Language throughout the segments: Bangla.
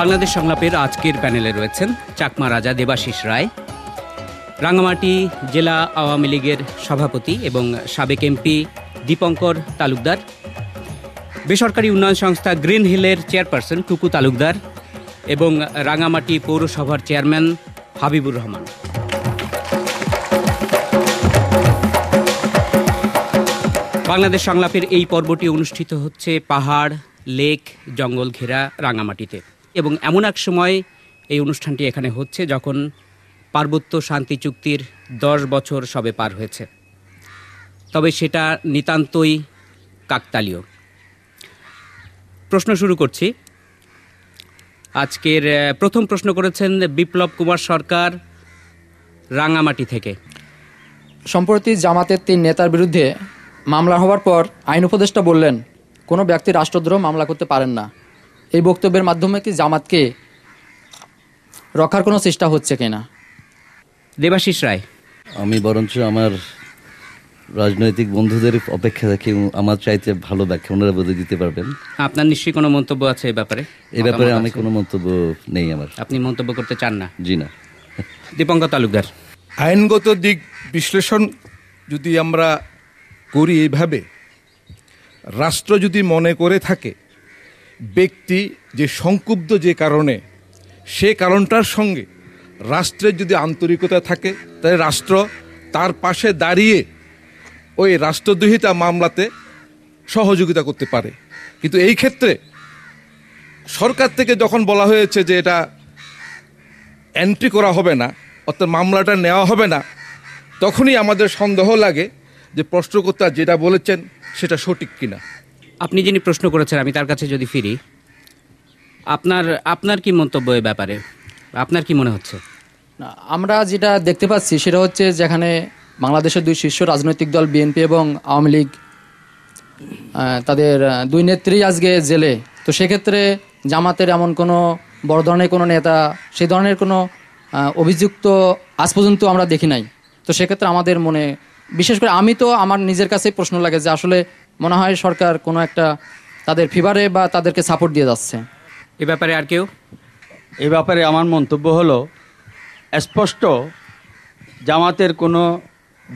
বাংলাদেশ সংলাপের আজকের প্যানেলে রয়েছেন চাকমা রাজা দেবাশিস রায়, রাঙ্গামাটি জেলা আওয়ামী লীগের সভাপতি এবং সাবেক এমপি দীপঙ্কর তালুকদার, বেসরকারি উন্নয়ন সংস্থা গ্রিন হিলের চেয়ারপারসন টুকু তালুকদার এবং রাঙ্গামাটি পৌরসভার চেয়ারম্যান হাবিবুর রহমান। বাংলাদেশ সংলাপের এই পর্বটি অনুষ্ঠিত হচ্ছে পাহাড়, লেক, জঙ্গল ঘেরা রাঙ্গামাটিতে এবং এমন এক সময় এই অনুষ্ঠানটি এখানে হচ্ছে যখন পার্বত্য শান্তি চুক্তির 10 বছর সবে পার হয়েছে। তবে সেটা নিতান্তই কাকতালীয়। প্রশ্ন শুরু করছি। আজকের প্রথম প্রশ্ন করেছেন বিপ্লব কুমার সরকার রাঙ্গামাটি থেকে। সম্প্রতি জামাতের 3 নেতার বিরুদ্ধে মামলা হওয়ার পর আইন উপদেষ্টা বললেন কোনো ব্যক্তি রাষ্ট্রদ্রোহ মামলা করতে পারেন না। এই বক্তব্যের মাধ্যমে কি জামাতকে রক্ষার কোনো চেষ্টা হচ্ছে কিনা? দেবাশিস রায়, আমি বরঞ্চ আমার রাজনৈতিক বন্ধুদের অপেক্ষা রাখি, আমার চাইতে ভালো ব্যাখ্যা ওনারা বলে দিতে পারবেন। আপনার নিশ্চয়ই কোনো মন্তব্য আছে এই ব্যাপারে? এই ব্যাপারে আমি কোনো মন্তব্য নেই আমার। আপনি মন্তব্য করতে চান না? জি না। দীপঙ্কর তালুকদার, আইনগত দিক বিশ্লেষণ যদি আমরা করি এইভাবে, রাষ্ট্র যদি মনে করে থাকে ব্যক্তি যে সংক্ষুব্ধ যে কারণে, সে কারণটার সঙ্গে রাষ্ট্রের যদি আন্তরিকতা থাকে তাহলে রাষ্ট্র তার পাশে দাঁড়িয়ে ওই রাষ্ট্রদ্রোহিতা মামলাতে সহযোগিতা করতে পারে। কিন্তু এই ক্ষেত্রে সরকার থেকে যখন বলা হয়েছে যে এটা এন্ট্রি করা হবে না, অর্থাৎ মামলাটা নেওয়া হবে না, তখনই আমাদের সন্দেহ লাগে যে প্রশ্নকর্তা যেটা বলেছেন সেটা সঠিক কিনা। আপনি যিনি প্রশ্ন করেছেন, আমি তার কাছে যদি ফিরি, আপনার কি মন্তব্য এ ব্যাপারে? আপনার কি মনে হচ্ছে? না, আমরা যেটা দেখতে পাচ্ছি সেটা হচ্ছে যেখানে বাংলাদেশের 2 শীর্ষ রাজনৈতিক দল বিএনপি এবং আওয়ামী লীগ, তাদের 2 নেত্রী আজকে জেলে। তো সেক্ষেত্রে জামাতের এমন কোনো বড় ধরনের কোনো নেতা, সেই ধরনের কোনো অভিযুক্ত আজ পর্যন্ত আমরা দেখি নাই। তো সেক্ষেত্রে আমাদের মনে, বিশেষ করে আমি তো আমার নিজের কাছেই প্রশ্ন লাগে যে আসলে মনে হয় সরকার কোনো একটা তাদের ফিভারে বা তাদেরকে সাপোর্ট দিয়ে যাচ্ছে। এ ব্যাপারে আর কেউ? এ ব্যাপারে আমার মন্তব্য হলো স্পষ্ট জামাতের কোনো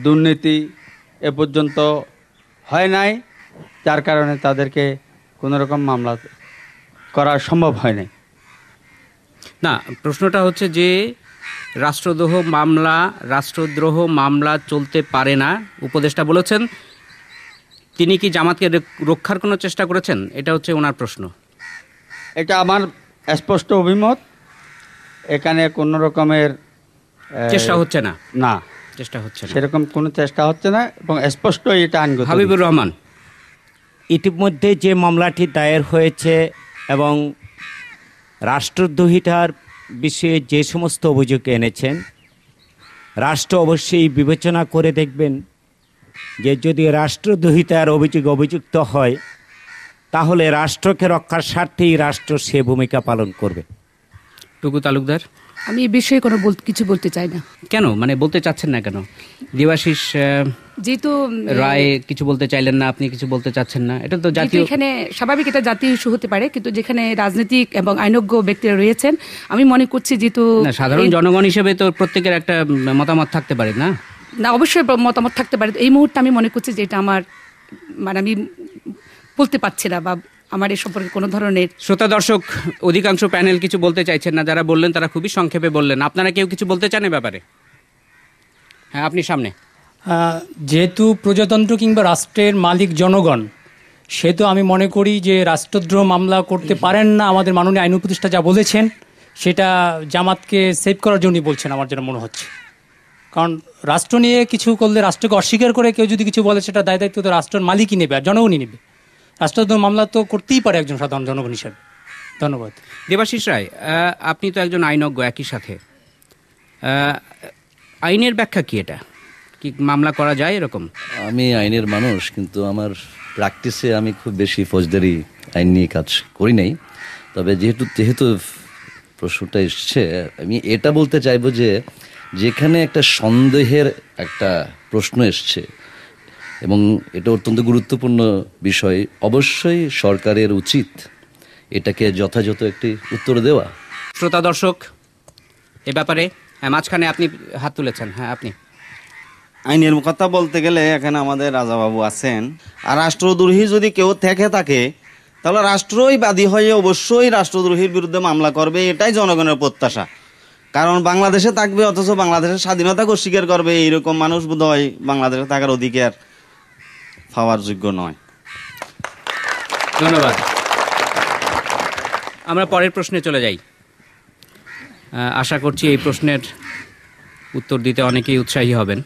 দুর্নীতি এ পর্যন্ত হয় নাই, যার কারণে তাদেরকে কোনোরকম মামলা করা সম্ভব হয় নাই। না, প্রশ্নটা হচ্ছে যে রাষ্ট্রদ্রোহ মামলা চলতে পারে না উপদেষ্টা বলেছেন, তিনি কি জামাতকে রক্ষার কোনো চেষ্টা করেছেন? এটা হচ্ছে ওনার প্রশ্ন। এটা আমার স্পষ্ট অভিমত, এখানে কোনো রকমের চেষ্টা হচ্ছে না। না, চেষ্টা হচ্ছে না, সেরকম কোনো চেষ্টা হচ্ছে না এবং স্পষ্ট এটা আইনগত। হাবিবুর রহমান, ইতিমধ্যে যে মামলাটি দায়ের হয়েছে এবং রাষ্ট্রদ্রোহিতার বিষয়ে যে সমস্ত অভিযোগ এনেছেন, রাষ্ট্র অবশ্যই বিবেচনা করে দেখবেন যে যদি রাষ্ট্রদ্রোহিতার অভিযুক্ত হয় তাহলে রাষ্ট্রকে রক্ষার স্বার্থেই রাষ্ট্র সে ভূমিকা পালন করবে। টুকু তালুকদার, আমি এই বিষয়ে কোনো কিছু বলতে চাই না। কেন, মানে বলতে চাচ্ছেন না কেন? দেবাশিস যেহেতু রায় কিছু বলতে চাইলেন না, আপনি কিছু বলতে চাচ্ছেন না, এটা তো জাতীয়, এখানে স্বাভাবিক এটা জাতীয় ইস্যু হতে পারে, কিন্তু যেখানে রাজনৈতিক এবং আইনজ্ঞ ব্যক্তিরা রয়েছেন, আমি মনে করছি যেহেতু সাধারণ জনগণ হিসেবে তো প্রত্যেকের একটা মতামত থাকতে পারে। না না, অবশ্যই মতামত থাকতে পারে। এই মুহূর্তে আমি মনে করছি যে এটা আমার, মানে আমি বলতে পারছি না বা আমার এ সম্পর্কে কোনো ধরনের। শ্রোতা দর্শক, অধিকাংশ প্যানেল কিছু বলতে চাইছেন না, যারা বললেন তারা খুবই সংক্ষেপে বললেন। আপনারা কেউ কিছু বলতে চান এ ব্যাপারে? হ্যাঁ, আপনি সামনে। যেহেতু প্রজাতন্ত্র কিংবা রাষ্ট্রের মালিক জনগণ, সেহেতু আমি মনে করি যে রাষ্ট্রদ্রোহ মামলা করতে পারেন না আমাদের মাননীয় আইন উপদেষ্টা যা বলেছেন, সেটা জামাতকে সেভ করার জন্যই বলছেন আমার যেটা মনে হচ্ছে। কারণ রাষ্ট্র নিয়ে কিছু করলে, রাষ্ট্রকে অস্বীকার করে কেউ যদি কিছু বলে, সেটা দায় দায়িত্ব তো রাষ্ট্রের মালিকই নেবে আর জনগণই নেবে। রাষ্ট্রদ্রোহ মামলা তো করতেই পারে একজন সাধারণ জনগণ হিসাবে। ধন্যবাদ। দেবাশিস রায়, আপনি তো একজন আইনজ্ঞ, একই সাথে আইনের ব্যাখ্যা কি, এটা কি মামলা করা যায় এরকম? আমি আইনের মানুষ, কিন্তু আমার প্র্যাকটিসে আমি খুব বেশি ফৌজদারি আইন নিয়ে কাজ করি নাই। তবে যেহেতু প্রশ্নটা এসছে, আমি এটা বলতে চাইব যে যেখানে একটা সন্দেহের একটা প্রশ্ন এসছে এবং এটা অত্যন্ত গুরুত্বপূর্ণ বিষয়, অবশ্যই সরকারের উচিত এটাকে যথাযথ একটি উত্তর দেওয়া। শ্রোতা দর্শক, এ ব্যাপারে মাঝখানে আপনি হাত তুলেছেন, হ্যাঁ আপনি আইনের কথা বলতে গেলে এখানে আমাদের রাজাবাবু আছেন, আর রাষ্ট্রদ্রোহী যদি কেউ থেকে থাকে তাহলে রাষ্ট্রই বাদী হয়ে অবশ্যই রাষ্ট্রদ্রোহীর বিরুদ্ধে মামলা করবে, এটাই জনগণের প্রত্যাশা। কারণ বাংলাদেশে থাকবে অথচ বাংলাদেশের স্বাধীনতাকে অস্বীকার করবে, এইরকম মানুষ বোধহয় বাংলাদেশে থাকার অধিকার পাওয়ার যোগ্য নয়। ধন্যবাদ। আমরা পরের প্রশ্নে চলে যাই। আশা করছি এই প্রশ্নের উত্তর দিতে অনেকেই উৎসাহী হবেন।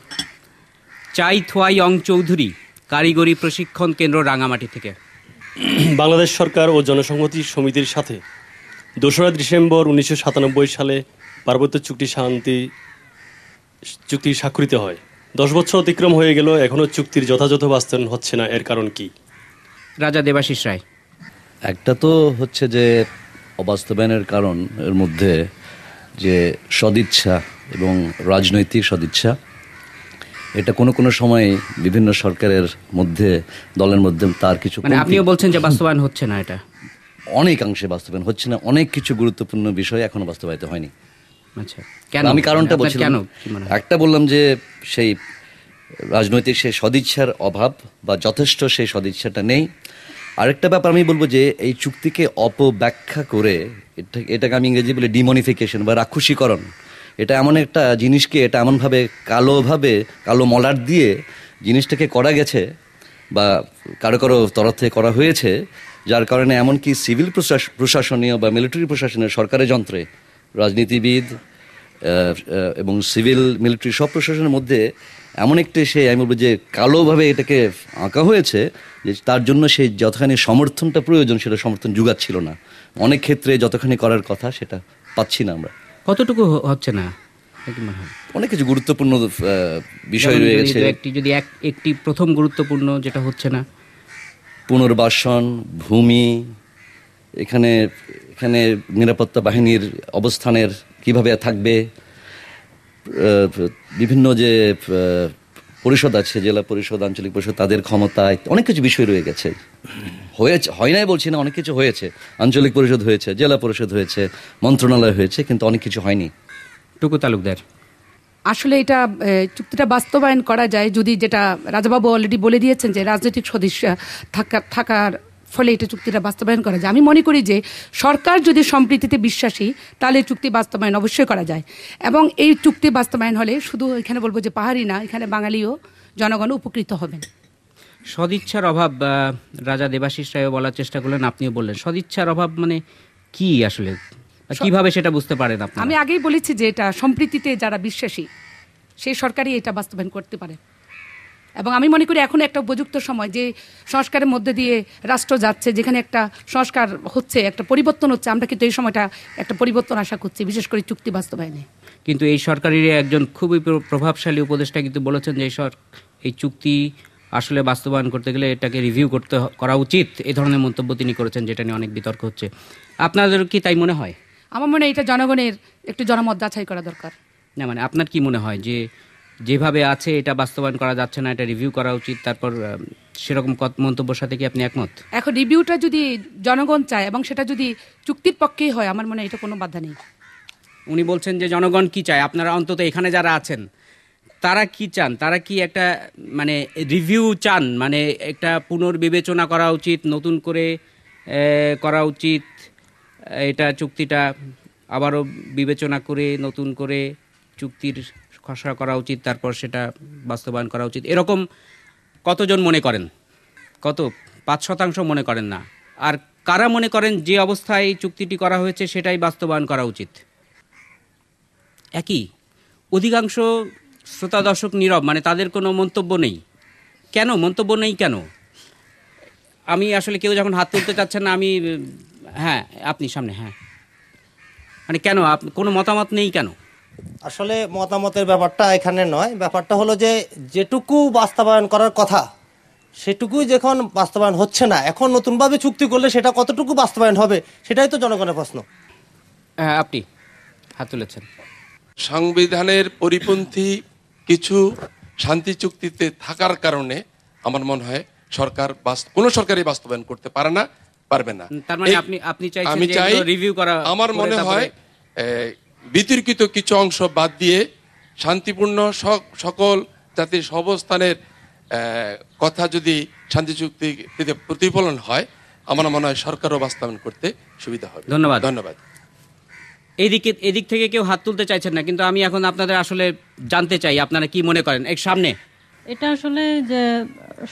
চাই থোয়াই অং চৌধুরী, কারিগরি প্রশিক্ষণ কেন্দ্র, রাঙামাটি থেকে। বাংলাদেশ সরকার ও জনসংহতি সমিতির সাথে 2রা ডিসেম্বর 1997 সালে পার্বত্য শান্তি চুক্তি স্বাক্ষরিত হয়। 10 বছর অতিক্রম হয়ে গেল, এখনও চুক্তির যথাযথ বাস্তবায়ন হচ্ছে না, এর কারণ কি? রাজা দেবাশিস রায়। একটা তো হচ্ছে যে অবাস্তবায়নের কারণ এর মধ্যে যে সদিচ্ছা এবং রাজনৈতিক সদিচ্ছা, এটা কোনো কোনো সময় বিভিন্ন সরকারের মধ্যে দলের মধ্যে তার কিছু, মানে আপনিও বলছেন যে বাস্তবায়ন হচ্ছে না, এটা অনেকাংশে বাস্তবায়ন হচ্ছে না, অনেক কিছু গুরুত্বপূর্ণ বিষয় এখনো বাস্তবায়িত হয়নি। আচ্ছা, কেন? আমি কারণটা বলছিলাম, একটা বললাম যে সেই রাজনৈতিক সেই সদিচ্ছার অভাব বা যথেষ্ট সেই সদিচ্ছাটা নেই। আরেকটা ব্যাপার আমি বলবো যে এই চুক্তিকে অপব্যাখ্যা করে, এটাকে আমি ইংরেজি বলি ডিমনিফিকেশন বা রাক্ষসীকরণ, এটা এমন একটা জিনিসকে এটা এমনভাবে কালো মলাট দিয়ে জিনিসটাকে করা গেছে বা কারো কারো তরফ থেকে করা হয়েছে, যার কারণে এমনকি সিভিল প্রশাসনীয় বা মিলিটারি প্রশাসনের সরকারের যন্ত্রে রাজনীতিবিদ এবং সিভিল মিলিটারি সব প্রশাসনের মধ্যে এমন একটি সে আমি বলবো যে কালোভাবে এটাকে আঁকা হয়েছে যে তার জন্য সেই যতখানি সমর্থনটা প্রয়োজন সেটা সমর্থন যোগাচ্ছিল না, অনেক ক্ষেত্রে যতখানি করার কথা সেটা পাচ্ছি না আমরা। কতটুকু হচ্ছে না? অনেক কিছু গুরুত্বপূর্ণ বিষয় রয়েছে, যদি একটি প্রথম গুরুত্বপূর্ণ যেটা হচ্ছে না, পুনর্বাসন, ভূমি, এখানে এখানে নিরাপত্তা বাহিনীর অবস্থানের কিভাবে থাকবে, বিভিন্ন যে পরিষদ আছে, জেলা পরিষদ, আঞ্চলিক পরিষদ, তাদের ক্ষমতায় অনেক কিছু বিষয় রয়ে গেছে, হয় নাই বলছি না, অনেক কিছু হয়েছে, আঞ্চলিক পরিষদ হয়েছে, জেলা পরিষদ হয়েছে, মন্ত্রণালয় হয়েছে, কিন্তু অনেক কিছু হয়নি। টুকু তালুকদার। আসলে এটা চুক্তিটা বাস্তবায়ন করা যায় যদি, যেটা রাজাবাবু অলরেডি বলে দিয়েছেন যে রাজনৈতিক সদিচ্ছা থাকার ফলে এটা চুক্তিটা বাস্তবায়ন করা যায়। আমি মনে করি যে সরকার যদি সম্প্রীতিতে বিশ্বাসী তাহলে চুক্তি বাস্তবায়ন অবশ্যই করা যায়, এবং এই চুক্তি বাস্তবায়ন হলে শুধু এখানে বলবো যে পাহাড়ি না, এখানে বাঙালিও জনগণও উপকৃত হবেন। সদিচ্ছার অভাব রাজা দেবাশিস রায়ও বলার চেষ্টা করলেন, আপনিও বললেন, সদিচ্ছার অভাব মানে কি আসলে, কিভাবে সেটা বুঝতে পারেন আপনি? আমি আগেই বলেছি যে এটা সম্প্রীতিতে যারা বিশ্বাসী সেই সরকারই এটা বাস্তবায়ন করতে পারে, এবং আমি মনে করি এখন একটা উপযুক্ত সময়, যে সংস্কারের মধ্যে দিয়ে রাষ্ট্র যাচ্ছে, যেখানে একটা সংস্কার হচ্ছে, একটা পরিবর্তন হচ্ছে, আমরা কিন্তু এই সময়টা একটা পরিবর্তন আশা করছি, বিশেষ করে চুক্তি বাস্তবায়নে। কিন্তু এই সরকারের একজন খুবই প্রভাবশালী উপদেষ্টা কিন্তু বলেছেন যে এই চুক্তি আসলে বাস্তবায়ন করতে গেলে এটাকে রিভিউ করা উচিত, এই ধরনের মন্তব্য তিনি করেছেন, যেটা নিয়ে অনেক বিতর্ক হচ্ছে। আপনাদের কি তাই মনে হয়? আমার মনে হয় এটা জনগণের একটু জনমত যাচাই করা দরকার। না মানে আপনার কি মনে হয় যে যেভাবে আছে এটা বাস্তবায়ন করা যাচ্ছে না, এটা রিভিউ করা উচিত, তারপর সেরকম মন্তব্যের সাথে কি আপনি একমত? এখন রিভিউটা যদি জনগণ চায় এবং সেটা যদি চুক্তির পক্ষেই হয়, আমার মনে হয় এটা কোনো বাধা নেই। উনি বলছেন যে জনগণ কি চায়, আপনারা অন্তত এখানে যারা আছেন তারা কি চান, তারা কি একটা মানে রিভিউ চান, মানে একটা পুনর্বিবেচনা করা উচিত, নতুন করে করা উচিত, এটা চুক্তিটা আবারও বিবেচনা করে নতুন করে চুক্তির খসড়া করা উচিত, তারপর সেটা বাস্তবায়ন করা উচিত, এরকম কতজন মনে করেন? 5% মনে করেন না, আর কারা মনে করেন যে অবস্থায় এই চুক্তিটি করা হয়েছে সেটাই বাস্তবায়ন করা উচিত? একই অধিকাংশ শ্রোতা দর্শক নীরব, মানে তাদের কোনো মন্তব্য নেই। কেন মন্তব্য নেই? কেন? আমি আসলে কেউ যখন হাত তুলতে চাচ্ছেন না, আমি হ্যাঁ আপনি সামনে, হ্যাঁ মানে কেন কোনো মতামত নেই কেন? আসলে মতামতের ব্যাপারটা এখানে নয়, ব্যাপারটা হলো যে যেটুকু বাস্তবায়ন করার কথা সেটুকুই যখন বাস্তবায়ন হচ্ছে না, এখন নতুনভাবে চুক্তি করলে সেটা কতটুকু বাস্তবায়ন হবে সেটাই তো জনগণের প্রশ্ন। হ্যাঁ আপনি হাত তুলেছেন। সংবিধানের পরিপন্থী কিছু শান্তি চুক্তিতে থাকার কারণে আমার মনে হয় সরকার কোনো সরকারই বাস্তবায়ন করতে পারে না, বিতর্কিত কিছু অংশ বাদ দিয়ে শান্তিপূর্ণ সকল জাতির সর্বস্থানের কথা যদি শান্তি চুক্তিতে প্রতিফলন হয় আমার মনে হয় সরকারও বাস্তবায়ন করতে সুবিধা হবে। ধন্যবাদ। ধন্যবাদ। এদিকে এদিক থেকে কেউ হাত তুলতে চাইছেন না, কিন্তু আমি এখন আপনাদের আসলে জানতে চাই আপনারা কি মনে করেন এক সামনে এটা আসলে যে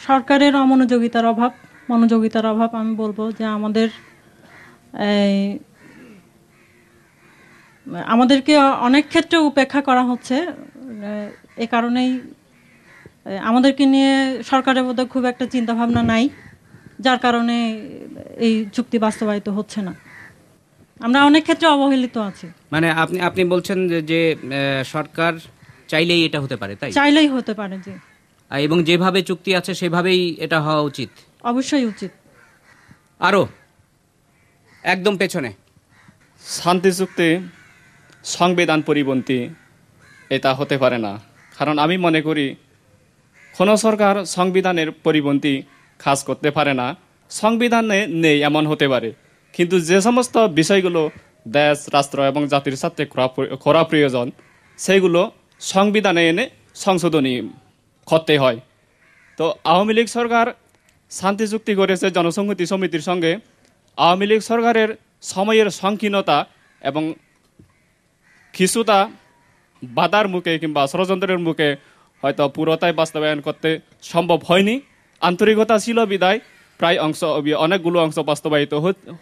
সরকারের অমনোযোগিতার অভাব, মনোযোগিতার অভাব। আমি বলবো যে আমাদেরকে অনেক ক্ষেত্রে উপেক্ষা করা হচ্ছে, এ কারণেই আমাদেরকে নিয়ে সরকারের মধ্যে খুব একটা চিন্তাভাবনা নাই, যার কারণে এই চুক্তি বাস্তবায়িত হচ্ছে না। আমরা অনেক ক্ষেত্রে অবহেলিত আছি। মানে আপনি আপনি বলছেন যে সরকার চাইলেই এটা হতে পারে, তাই? চাইলেই হতে পারে জি, এবং যেভাবে চুক্তি আছে সেভাবেই এটা হওয়া উচিত, অবশ্যই উচিত। আরও একদম পেছনে শান্তি চুক্তি সংবিধান পরিপন্থী এটা হতে পারে না, কারণ আমি মনে করি কোনো সরকার সংবিধানের পরিপন্থী কাজ করতে পারে না। সংবিধানে নেই এমন হতে পারে, কিন্তু যে সমস্ত বিষয়গুলো দেশ, রাষ্ট্র এবং জাতির স্বার্থে করা প্রয়োজন সেইগুলো সংবিধানে এনে সংশোধনী করতে হয়। তো আওয়ামী লীগ সরকার শান্তি চুক্তি করেছে জনসংহতি সমিতির সঙ্গে। আওয়ামী লীগ সরকারের সময়ের সংকীর্ণতা এবং কিছুটা বাধার মুখে কিংবা ষড়যন্ত্রের মুখে হয়তো পুরোটাই বাস্তবায়ন করতে সম্ভব হয়নি। আন্তরিকতা ছিল বিদায় প্রায় অনেকগুলো অংশ বাস্তবায়িত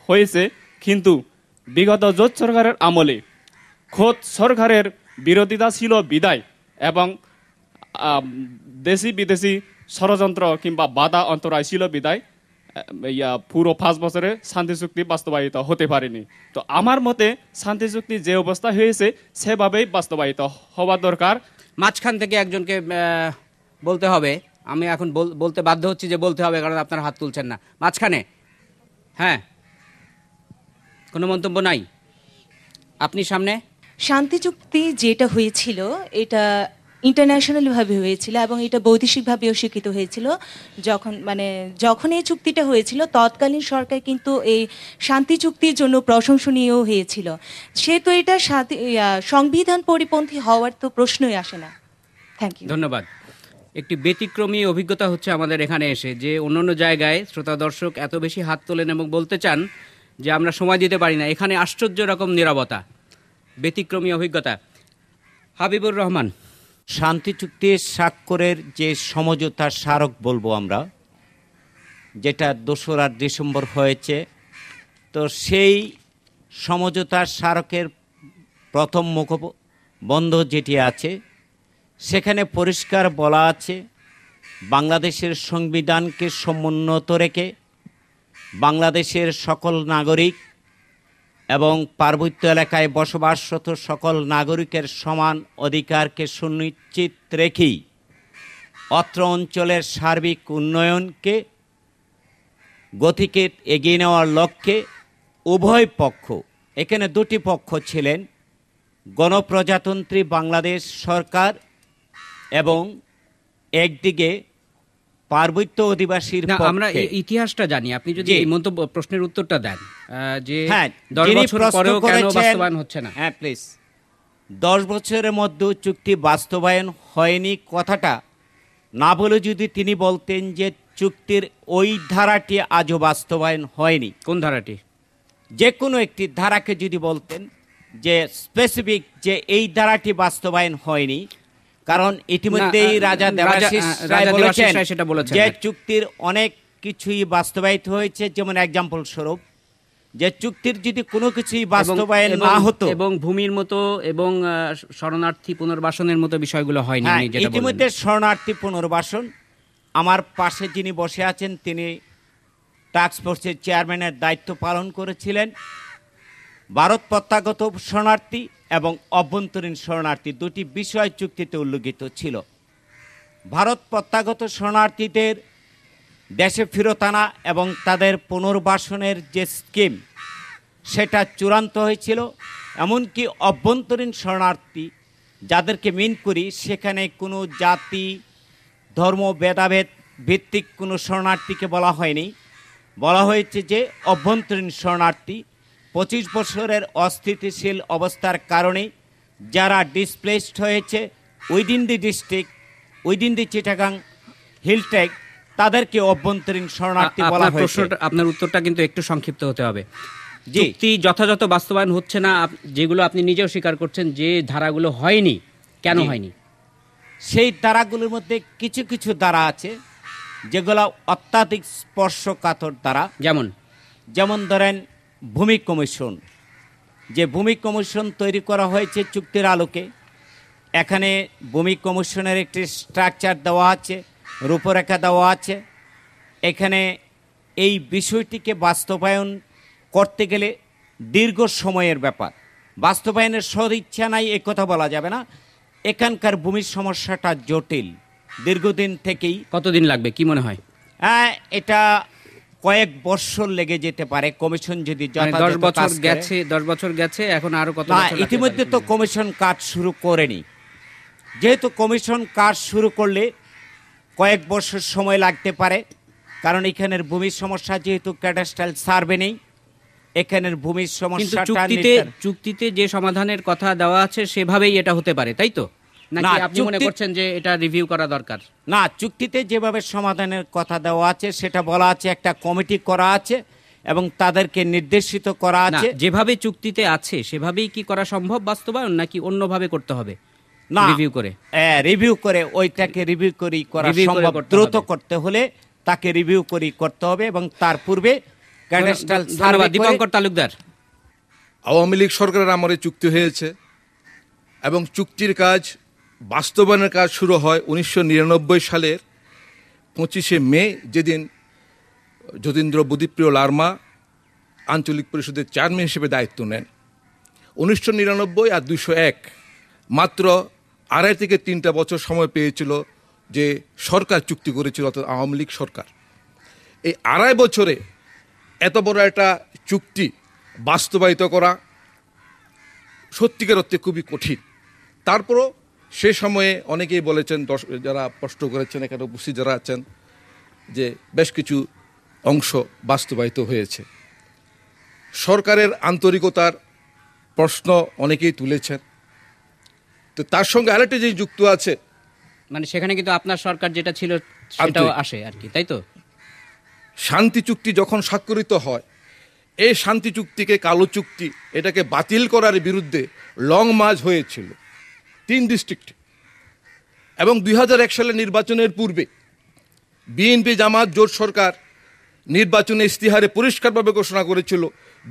হয়েছে, কিন্তু বিগত জোট সরকারের আমলে খোদ সরকারের বিরোধিতা ছিল বিদায় এবং দেশি বিদেশি ষড়যন্ত্র কিংবা বাধা অন্তরায় ছিল বিদায় পুরো 5 বছরে শান্তি চুক্তি বাস্তবায়িত হতে পারেনি। তো আমার মতে শান্তি চুক্তি যে অবস্থা হয়েছে সেভাবেই বাস্তবায়িত হওয়া দরকার। মাঝখান থেকে একজনকে বলতে হবে, আমি এখন বলতে বাধ্য হচ্ছি যে বলতে হবে, কারণ আপনারা হাত তুলছেন না মাঝখানে। হ্যাঁ, কোনো মন্তব্য নাই? আপনি সামনে। শান্তি চুক্তি যেটা হয়েছিল এটা ইন্টারন্যাশনালভাবে হয়েছিল এবং এটা বৈদেশিকভাবেও স্বীকৃত হয়েছিল। যখন এই চুক্তিটা হয়েছিল তৎকালীন সরকার কিন্তু এই শান্তি চুক্তির জন্য প্রশংসনীয় হয়েছিল, সে তো এটা সংবিধান পরিপন্থী হওয়ার তো প্রশ্নই আসে না। থ্যাংক ইউ, ধন্যবাদ। একটি ব্যতিক্রমী অভিজ্ঞতা হচ্ছে আমাদের এখানে এসে, যে অন্যান্য জায়গায় শ্রোতা দর্শক এত বেশি হাত তোলেন এবং বলতে চান যে আমরা সময় দিতে পারি না, এখানে আশ্চর্য রকম নীরবতা, ব্যতিক্রমী অভিজ্ঞতা। হাবিবুর রহমান, শান্তি চুক্তি স্বাক্ষরের যে সমঝোতার স্মারক বলবো আমরা, যেটা 2 ডিসেম্বর হয়েছে, তো সেই সমঝোতার স্মারকের প্রথম মুখবন্ধ যেটি আছে সেখানে পরিষ্কার বলা আছে বাংলাদেশের সংবিধানকে সমুন্নত রেখে বাংলাদেশের সকল নাগরিক এবং পার্বত্য এলাকায় বসবাসরত সকল নাগরিকের সমান অধিকারকে সুনিশ্চিত রেখেই অত্র অঞ্চলের সার্বিক উন্নয়নকে গতিকে এগিয়ে নেওয়ার লক্ষ্যে উভয় পক্ষ, এখানে 2টি পক্ষ ছিলেন, গণপ্রজাতন্ত্রী বাংলাদেশ সরকার এবং একদিকে পার্বত্য অধিবাসীর পক্ষে। আমরা ইতিহাসটা জানি, আপনি যদি এই মন্তব্য প্রশ্নের উত্তরটা দেন যে 10 বছর পরেও কেন বাস্তবায়ন হচ্ছে না। হ্যাঁ প্লিজ। 10 বছরের মধ্যে চুক্তি বাস্তবায়ন হয়নি কথাটা না বলে যদি তিনি বলতেন যে চুক্তির ওই ধারাটি আজও বাস্তবায়ন হয়নি, কোন ধারাটি, যে কোনো একটি ধারাকে যদি বলতেন যে স্পেসিফিক যে এই ধারাটি বাস্তবায়ন হয়নি, কারণ ইতিমধ্যেই রাজা দেবাশিস রায় বলেছেন যে চুক্তির অনেক কিছুই বাস্তবায়িত হয়েছে। যেমন এক্সাম্পল স্বরূপ যে চুক্তির যদি কোনো কিছুই বাস্তবায়ন না হতো এবং ভূমির মতো এবং শরণার্থী পুনর্বাসনের মতো বিষয়গুলো হয়নি। ইতিমধ্যে শরণার্থী পুনর্বাসন, আমার পাশে যিনি বসে আছেন তিনি টাস্ক ফোর্সের চেয়ারম্যানের দায়িত্ব পালন করেছিলেন। ভারত প্রত্যাগত শরণার্থী এবং অভ্যন্তরীণ শরণার্থী 2টি বিষয় চুক্তিতে উল্লেখিত ছিল। ভারত প্রত্যাগত শরণার্থীদের দেশে ফেরত আনা এবং তাদের পুনর্বাসনের যে স্কিম সেটা চূড়ান্ত হয়েছিল, এমনকি অভ্যন্তরীণ শরণার্থী যাদেরকে মিন করি সেখানে কোনো জাতি ধর্ম ভেদাভেদ ভিত্তিক কোনো শরণার্থীকে বলা হয়নি, বলা হয়েছে যে অভ্যন্তরীণ শরণার্থী 25 বছরের অস্থিতিশীল অবস্থার কারণে যারা ডিসপ্লেসড হয়েছে within the district within the Chittagong Hilltech তাদেরকে অভ্যন্তরীণ শরণার্থী বলা হয়েছে। আপনার উত্তরটা কিন্তু একটু সংক্ষিপ্ত হতে হবে। চুক্তি যথাযথ বাস্তবায়ন হচ্ছে না যেগুলো আপনি নিজেও স্বীকার করছেন যে ধারাগুলো হয়নি, কেন হয়নি? সেই ধারাগুলোর মধ্যে কিছু কিছু ধারা আছে যেগুলো অত্যাধিক স্পর্শকাতর ধারা, যেমন ধরেন ভূমি কমিশন, যে ভূমি কমিশন তৈরি করা হয়েছে চুক্তির আলোকে। এখানে ভূমি কমিশনের একটি স্ট্রাকচার দেওয়া আছে, রূপরেখা দেওয়া আছে। এখানে এই বিষয়টিকে বাস্তবায়ন করতে গেলে দীর্ঘ সময়ের ব্যাপার, বাস্তবায়নের সদিচ্ছা নাই এ কথা বলা যাবে না। এখানকার ভূমির সমস্যাটা জটিল দীর্ঘদিন থেকেই। কতদিন লাগবে কি মনে হয়? হ্যাঁ, এটা কয়েক বছর লেগে যেতে পারে কমিশন যদি 10 বছর গেছে এখন আরো কত বছর। ইতিমধ্যে তো কমিশন কাজ শুরু করেনি, যেহেতু কমিশন কাজ শুরু করলে কয়েক বছর সময় লাগতে পারে, কারণ এখানের ভূমির সমস্যা যেহেতু ক্যাডাস্ট্রাল সার্ভে নেই, এখানের ভূমির সমস্যা চুক্তিতে যে সমাধানের কথা দেওয়া আছে সেভাবেই এটা হতে পারে, তাই তো? নাকি আপনি মনে করছেন যে এটা রিভিউ করা দরকার? না, চুক্তিতে যেভাবে সমাধানের কথা দেওয়া আছে সেটা বলা আছে, একটা কমিটি করা আছে এবং তাদেরকে নির্দেশিত করা আছে। যেভাবে চুক্তিতে আছে সেভাবেই কি করা সম্ভব বাস্তবায়ন, নাকি অন্যভাবে করতে হবে? না, রিভিউ করে, হ্যাঁ রিভিউ করে, ওইটাকে রিভিউ করেই করা সম্ভব। দ্রুত করতে হলে তাকে রিভিউ করেই করতে হবে এবং তার পূর্বে ক্যাডাস্ট্রাল সার্ভে। দীপঙ্কর তালুকদার, আওয়ামী লীগ সরকারের আমলে চুক্তি হয়েছে এবং চুক্তির কাজ বাস্তবায়নের কাজ শুরু হয় 1999 সালের 25 মে, যেদিন যতীন্দ্র বোধিপ্রিয় লার্মা আঞ্চলিক পরিষদের চেয়ারম্যান হিসেবে দায়িত্ব নেন। 1999 আর 201 মাত্র 2.5 থেকে 3 বছর সময় পেয়েছিল যে সরকার চুক্তি করেছিল, অর্থাৎ আওয়ামী লীগ সরকার। এই 2.5 বছরে এত বড় একটা চুক্তি বাস্তবায়িত করা সত্যিকার অর্থে খুবই কঠিন। তারপরও সে সময়ে অনেকেই বলেছেন, যারা প্রশ্ন করেছেন, এখানে উপস্থিত যারা আছেন, যে বেশ কিছু অংশ বাস্তবায়িত হয়েছে। সরকারের আন্তরিকতার প্রশ্ন অনেকেই তুলেছেন, তো তার সঙ্গে আরেকটা যে যুক্ত আছে, মানে সেখানে কিন্তু আপনার সরকার যেটা ছিল সেটাও আসে আর কি, তাই তো? শান্তি চুক্তি যখন স্বাক্ষরিত হয়, এই শান্তি চুক্তিকে, কালো চুক্তি, এটাকে বাতিল করার বিরুদ্ধে লং মার্চ হয়েছিল 3 ডিস্ট্রিক্টে এবং 2001 সালের নির্বাচনের পূর্বে বিএনপি জামাত জোট সরকার নির্বাচনে ইস্তিহারে পরিষ্কারভাবে ঘোষণা করেছিল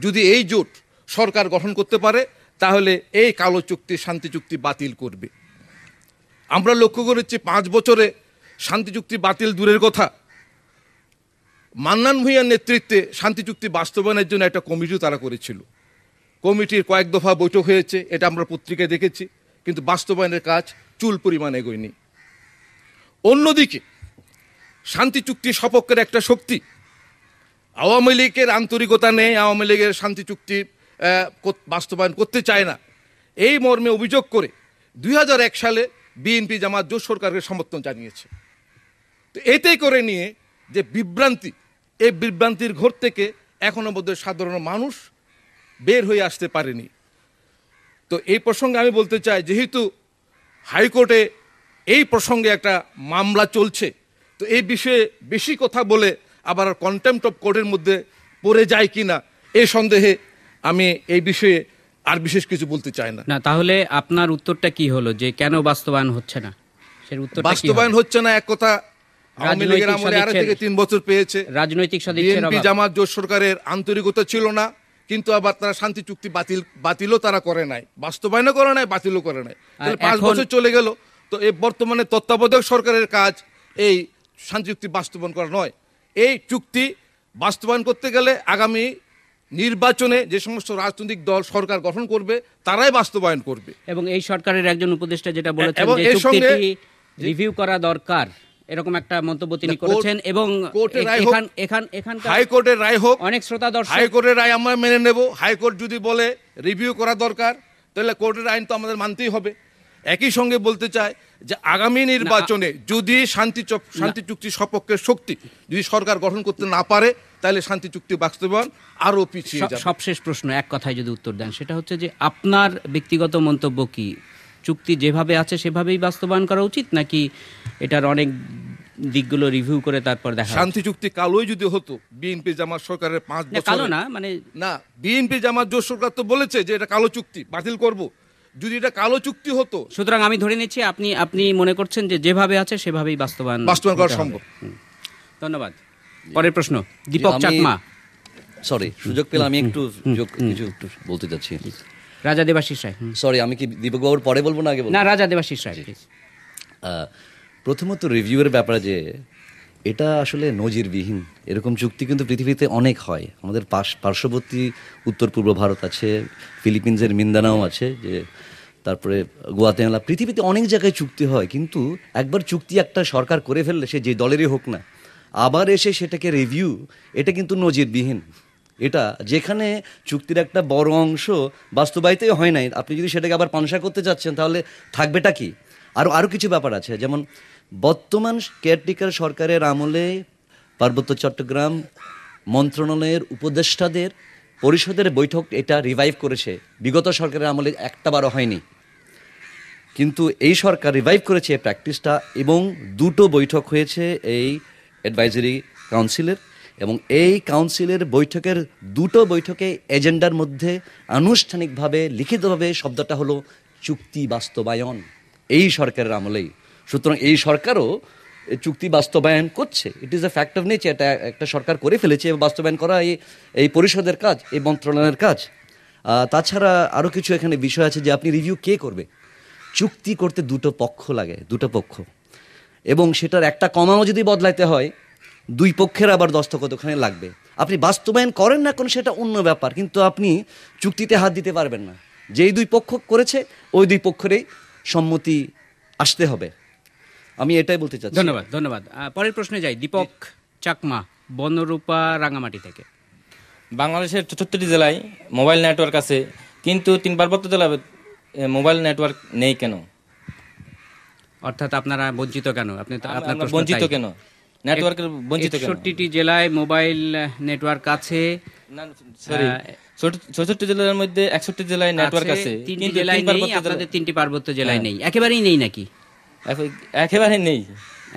যদি এই জোট সরকার গঠন করতে পারে তাহলে এই কালো চুক্তি, শান্তি চুক্তি বাতিল করবে। আমরা লক্ষ্য করেছি 5 বছরে শান্তি চুক্তি বাতিল দূরের কথা, মান্নান ভূঁইয়ার নেতৃত্বে শান্তি চুক্তি বাস্তবায়নের জন্য একটা কমিটিও তারা করেছিল। কমিটির কয়েক দফা বৈঠক হয়েছে, এটা আমরা পত্রিকায় দেখেছি, কিন্তু বাস্তবায়নের কাজ চুল পরিমাণ এগোয়নি। অন্যদিকে শান্তি চুক্তি সপক্ষের একটা শক্তি, আওয়ামী লীগের আন্তরিকতা নেই, আওয়ামী লীগের শান্তি চুক্তি বাস্তবায়ন করতে চায় না, এই মর্মে অভিযোগ করে 2001 সালে বিএনপি জামাত জোট সরকারকে সমর্থন জানিয়েছে। তো এতে করে নিয়ে যে বিভ্রান্তি, এই বিভ্রান্তির ঘর থেকে এখনও মধ্যে সাধারণ মানুষ বের হয়ে আসতে পারেনি। তো এই প্রসঙ্গে আমি বলতে চাই, যেহেতু হাইকোর্টে এই প্রসঙ্গে একটা মামলা চলছে, তো এই বিষয়ে বেশি কথা বলে আবার কন্টেম্পট অফ কোর্টের মধ্যে পড়ে যায় কিনা এই সন্দেহে আমি এই বিষয়ে আর বিশেষ কিছু বলতে চাই না। তাহলে আপনার উত্তরটা কি হলো, যে কেন বাস্তবায়ন হচ্ছে না? বাস্তবায়ন হচ্ছে না এক কথা, আওয়ামী লীগের আমলে 2 থেকে 3 বছর পেয়েছে, রাজনৈতিক সদিচ্ছার অভাব, জামাত জোট সরকারের আন্তরিকতা ছিল না, কিন্তু আবার তারা শান্তি চুক্তি বাতিলও তারা করে নাই, বাস্তবায়নও করে নাই, বাতিলও করে নাই। 5 বছর চলে গেল, তো এই বর্তমানে তত্ত্বাবধায়ক সরকারের কাজ এই শান্তি চুক্তি বাস্তবায়ন করা নয়। এই চুক্তি বাস্তবায়ন করতে গেলে আগামী নির্বাচনে যে সমস্ত রাজনৈতিক দল সরকার গঠন করবে তারাই বাস্তবায়ন করবে। এবং এই সরকারের একজন উপদেষ্টা যেটা বলেছেন যে চুক্তিটি রিভিউ করা দরকার, এরকম একটা মন্তব্য তিনি করেছেন, এবং হাইকোর্টের রায় হোক, অনেক শ্রোতা দর্শক, হাইকোর্টের রায় আমরা মেনে নেব। হাইকোর্ট যদি বলে রিভিউ করা দরকার, তাহলে কোর্টের আইন তো আমাদের মানতেই হবে। একই সঙ্গে বলতে চাই যে আগামী নির্বাচনে যদি শান্তি চুক্তি সপক্ষের শক্তি যদি সরকার গঠন করতে না পারে তাহলে শান্তি চুক্তি বাস্তবায়ন আরো পিছিয়ে যাবে। সবশেষ প্রশ্ন এক কথায় যদি উত্তর দেন সেটা হচ্ছে যে আপনার ব্যক্তিগত মন্তব্য কি চুক্তি যেভাবে আছে সেভাবেই বাস্তবায়ন করা উচিত নাকি এটার অনেক দিকগুলো রিভিউ করে তারপর দেখা শান্তি চুক্তি কালোই যদি হতো বিএনপি জামাত সরকারের 5 বছর কালো না মানে না বিএনপি জামাত জোট সরকার তো বলেছে যে এটা কালো চুক্তি বাতিল করব যদি এটা কালো চুক্তি হতো সুতরাং আমি ধরে নেছি আপনি আপনি মনে করছেন যে যেভাবে আছে সেভাবেই বাস্তবায়ন করা সম্ভব। ধন্যবাদ। পরের প্রশ্ন দীপক চাকমা সরি সুযোগ পেলে আমি একটু কিছু বলতে যাচ্ছি রাজা দেবাশিস রায় সরি আমি কি দীপক বাবুর পরে বলবো না আগে বলবো না রাজা দেবাশিস রায় প্রথমত রিভিউয়ের ব্যাপারে যে এটা আসলে নজিরবিহীন এরকম চুক্তি কিন্তু পৃথিবীতে অনেক হয় আমাদের পার্শ্ববর্তী উত্তর পূর্ব ভারত আছে ফিলিপিন্সের মিন্দানাও আছে যে তারপরে গুয়াতেমালা পৃথিবীতে অনেক জায়গায় চুক্তি হয় কিন্তু একবার চুক্তি একটা সরকার করে ফেললে সে যে দলেরই হোক না আবার এসে সেটাকে রিভিউ এটা কিন্তু নজিরবিহীন এটা যেখানে চুক্তির একটা বড় অংশ বাস্তবায়িতই হয় নাই আপনি যদি সেটাকে আবার পানসা করতে যাচ্ছেন তাহলে থাকবেটা কি আরও আরও কিছু ব্যাপার আছে যেমন বর্তমান কেয়ারটেকার সরকারের আমলে পার্বত্য চট্টগ্রাম মন্ত্রণালয়ের উপদেষ্টাদের পরিষদের বৈঠক এটা রিভাইভ করেছে বিগত সরকারের আমলে একটাবারও হয়নি কিন্তু এই সরকার রিভাইভ করেছে প্র্যাকটিসটা এবং দুটো বৈঠক হয়েছে এই অ্যাডভাইজারি কাউন্সিলের এবং এই কাউন্সিলের বৈঠকের দুটো বৈঠকে এজেন্ডার মধ্যে আনুষ্ঠানিকভাবে লিখিতভাবে শব্দটা হলো চুক্তি বাস্তবায়ন এই সরকারের আমলেই সুতরাং এই সরকারও চুক্তি বাস্তবায়ন করছে it is a fact of nature এটা একটা সরকার করে ফেলেছে বাস্তবায়ন করা এই পরিষদের কাজ এই মন্ত্রণালয়ের কাজ তাছাড়া আরও কিছু এখানে বিষয় আছে যে আপনি রিভিউ কে করবে চুক্তি করতে দুটো পক্ষ লাগে দুটো পক্ষ এবং সেটার একটা কমাও যদি বদলাইতে হয় দুই পক্ষের আবার দস্তখত ওখানে লাগবে আপনি বাস্তবায়ন করেন না কোন সেটা অন্য ব্যাপার কিন্তু আপনি চুক্তিতে হাত দিতে পারবেন না যেই দুই পক্ষ করেছে ওই দুই পক্ষেরই সম্মতি আসতে হবে আমি এটাই বলতে চাচ্ছি। ধন্যবাদ। ধন্যবাদ। পরের প্রশ্নে যাই দীপক চাকমা বনরূপা রাঙ্গামাটি থেকে বাংলাদেশের 74 জেলায় মোবাইল নেটওয়ার্ক আছে কিন্তু তিন পার্বত্য জেলায় মোবাইল নেটওয়ার্ক নেই কেন অর্থাৎ আপনারা বঞ্চিত কেন আপনি আপনারা বঞ্চিত কেন নেটওয়ার্কের বঞ্চিত কেন ৬৪টি জেলায় মোবাইল নেটওয়ার্ক আছে না সরি ৬৪ জেলার মধ্যে ৬১ জেলায় নেটওয়ার্ক আছে কিন্তু জেলায় নেই আপনাদের তিনটি পার্বত্য জেলায় নেই একেবারেই নেই নাকি একেবারেই নেই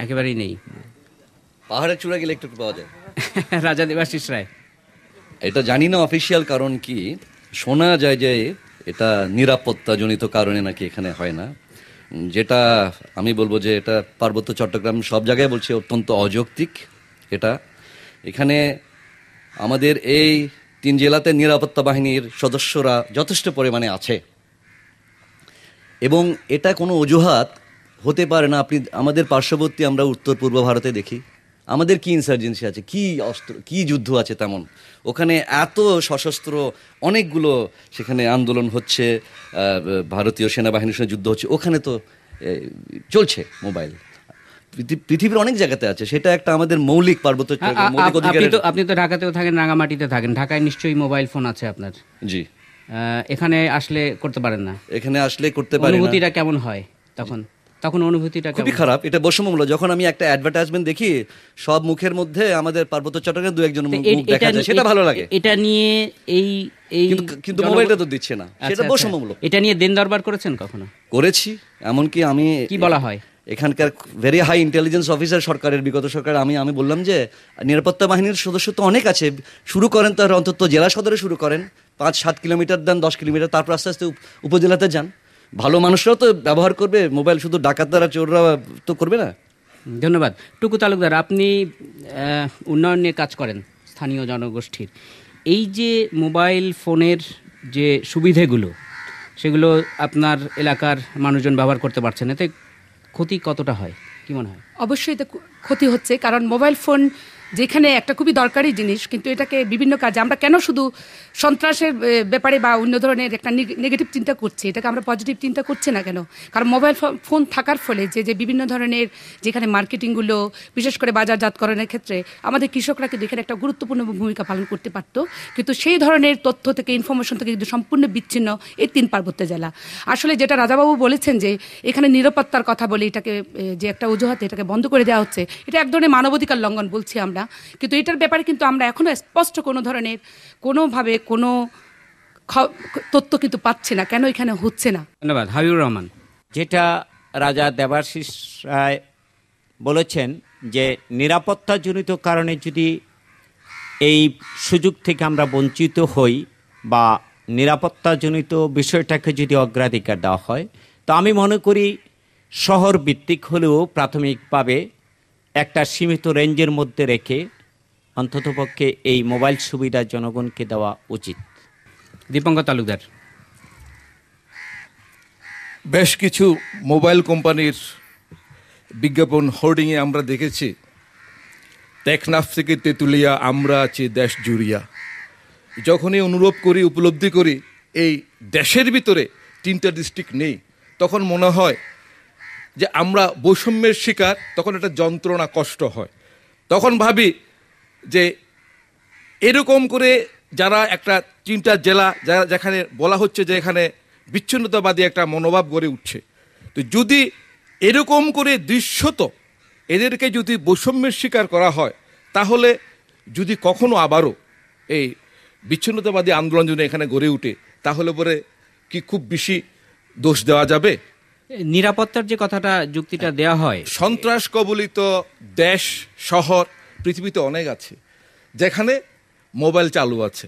একেবারেই নেই পাহাড়ের চূড়া গেলে একটু পাওয়া যায়। রাজা দেবাশিস রায় এটা জানি না অফিসিয়াল কারণ কি শোনা যায় যে এটা নিরাপত্তাজনিত কারণে নাকি এখানে হয় না যেটা আমি বলবো যে এটা পার্বত্য চট্টগ্রাম সব জায়গায় বলছে অত্যন্ত অযৌক্তিক এটা এখানে আমাদের এই তিন জেলাতে নিরাপত্তা বাহিনীর সদস্যরা যথেষ্ট পরিমাণে আছে এবং এটা কোনো অজুহাত হতে পারে না আপনি আমাদের পার্শ্ববর্তী আমরা উত্তর পূর্ব ভারতে দেখি আমাদের কি ইনসার্জেন্সি আছে কি অস্ত্র কি যুদ্ধ আছে তেমন ওখানে এত সশস্ত্র অনেকগুলো সেখানে আন্দোলন হচ্ছে ভারতীয় সেনাবাহিনীর সঙ্গে যুদ্ধ হচ্ছে ওখানে তো চলছে মোবাইল পৃথিবীর অনেক জায়গাতে আছে সেটা একটা আমাদের মৌলিক পার্বত্য মৌলিক অধিকার আপনি তো ঢাকাতেও থাকেন রাঙামাটিতে থাকেন ঢাকায় নিশ্চয়ই মোবাইল ফোন আছে আপনার জি এখানে আসলে করতে পারেন না এখানে আসলে করতে পারেন না অনুভূতিটা কেমন হয় তখন তখন অনুভূতিটা খুবই খারাপ এটা বৈষম্যমূলক মূল্য যখন আমি একটা অ্যাডভার্টাইজমেন্ট দেখি সব মুখের মধ্যে আমাদের পার্বত্য চট্টগ্রামে দুই একজন মুখ দেখা যায় সেটা ভালো লাগে এটা নিয়ে এই এই কিন্তু মোবাইলটা তো দিচ্ছে না সেটা বৈষম্যমূলক এটা নিয়ে দিন দরবার করেছেন কখনো করেছি এমনকি আমি কি বলা হয় এখানকার ভেরি হাই ইন্টেলিজেন্স অফিসার সরকারের বিগত সরকার আমি বললাম যে নিরাপত্তা বাহিনীর সদস্য তো অনেক আছে শুরু করেন তার অন্তত জেলা সদরে শুরু করেন ৫-৭ কিলোমিটার দেন 10 কিলোমিটার তারপর আস্তে আস্তে উপজেলাতে যান ভালো মানুষরাও তো ব্যবহার করবে মোবাইল শুধু ডাকাতরা চোররা তো করবে না। ধন্যবাদ। টুকু তালুকদার আপনি উন্নয়ন নিয়ে কাজ করেন স্থানীয় জনগোষ্ঠীর এই যে মোবাইল ফোনের যে সুবিধেগুলো সেগুলো আপনার এলাকার মানুষজন ব্যবহার করতে পারছেন এতে ক্ষতি কতটা হয় কি মনে হয়? অবশ্যই এটা ক্ষতি হচ্ছে কারণ মোবাইল ফোন যেখানে একটা খুবই দরকারি জিনিস কিন্তু এটাকে বিভিন্ন কাজে আমরা কেন শুধু সন্ত্রাসের ব্যাপারে বা অন্য ধরনের একটা নেগেটিভ চিন্তা করছি এটাকে আমরা পজিটিভ চিন্তা করছি না কেন? কারণ মোবাইল ফোন থাকার ফলে যে যে বিভিন্ন ধরনের যেখানে মার্কেটিংগুলো বিশেষ করে বাজারজাতকরণের ক্ষেত্রে আমাদের কৃষকরা কিন্তু এখানে একটা গুরুত্বপূর্ণ ভূমিকা পালন করতে পারতো কিন্তু সেই ধরনের তথ্য থেকে ইনফরমেশন থেকে কিন্তু সম্পূর্ণ বিচ্ছিন্ন এই তিন পার্বত্য জেলা। আসলে যেটা রাজাবাবু বলেছেন যে এখানে নিরাপত্তার কথা বলে এটাকে যে একটা অজুহাত এটাকে বন্ধ করে দেওয়া হচ্ছে এটা এক ধরনের মানবাধিকার লঙ্ঘন বলছি আমরা মামলা কিন্তু এটার ব্যাপারে কিন্তু আমরা এখনো স্পষ্ট কোনো ধরনের কোনো ভাবে কোনো তথ্য কিন্তু পাচ্ছি না কেন এখানে হচ্ছে না ধন্যবাদ হাবিবুর রহমান যেটা রাজা দেবাশিস রায় বলেছেন যে নিরাপত্তাজনিত কারণে যদি এই সুযোগ থেকে আমরা বঞ্চিত হই বা নিরাপত্তাজনিত বিষয়টাকে যদি অগ্রাধিকার দেওয়া হয় তো আমি মনে করি শহর ভিত্তিক হলেও প্রাথমিকভাবে একটা সীমিত রেঞ্জের মধ্যে রেখে অন্ততপক্ষে এই মোবাইল সুবিধা জনগণকে দেওয়া উচিত দীপঙ্কর তালুকদার বেশ কিছু মোবাইল কোম্পানির বিজ্ঞাপন হোর্ডিংয়ে আমরা দেখেছি টেকনাফ থেকে তেঁতুলিয়া আমরা আছি দেশ জুড়িয়া যখনই অনুরোধ করি উপলব্ধি করি এই দেশের ভিতরে তিনটা ডিস্ট্রিক্ট নেই তখন মনে হয় যে আমরা বৈষম্যের শিকার তখন একটা যন্ত্রণা কষ্ট হয় তখন ভাবি যে এরকম করে যারা একটা তিনটা জেলা যারা যেখানে বলা হচ্ছে যে এখানে বিচ্ছিন্নতাবাদী একটা মনোভাব গড়ে উঠছে তো যদি এরকম করে দৃশ্যত এদেরকে যদি বৈষম্যের শিকার করা হয় তাহলে যদি কখনো আবারও এই বিচ্ছিন্নতাবাদী আন্দোলন যদি এখানে গড়ে উঠে তাহলে পরে কি খুব বেশি দোষ দেওয়া যাবে নিরাপত্তার যে কথাটা যুক্তিটা দেওয়া হয় সন্ত্রাস কবলিত দেশ শহর পৃথিবীতে অনেক আছে যেখানে মোবাইল চালু আছে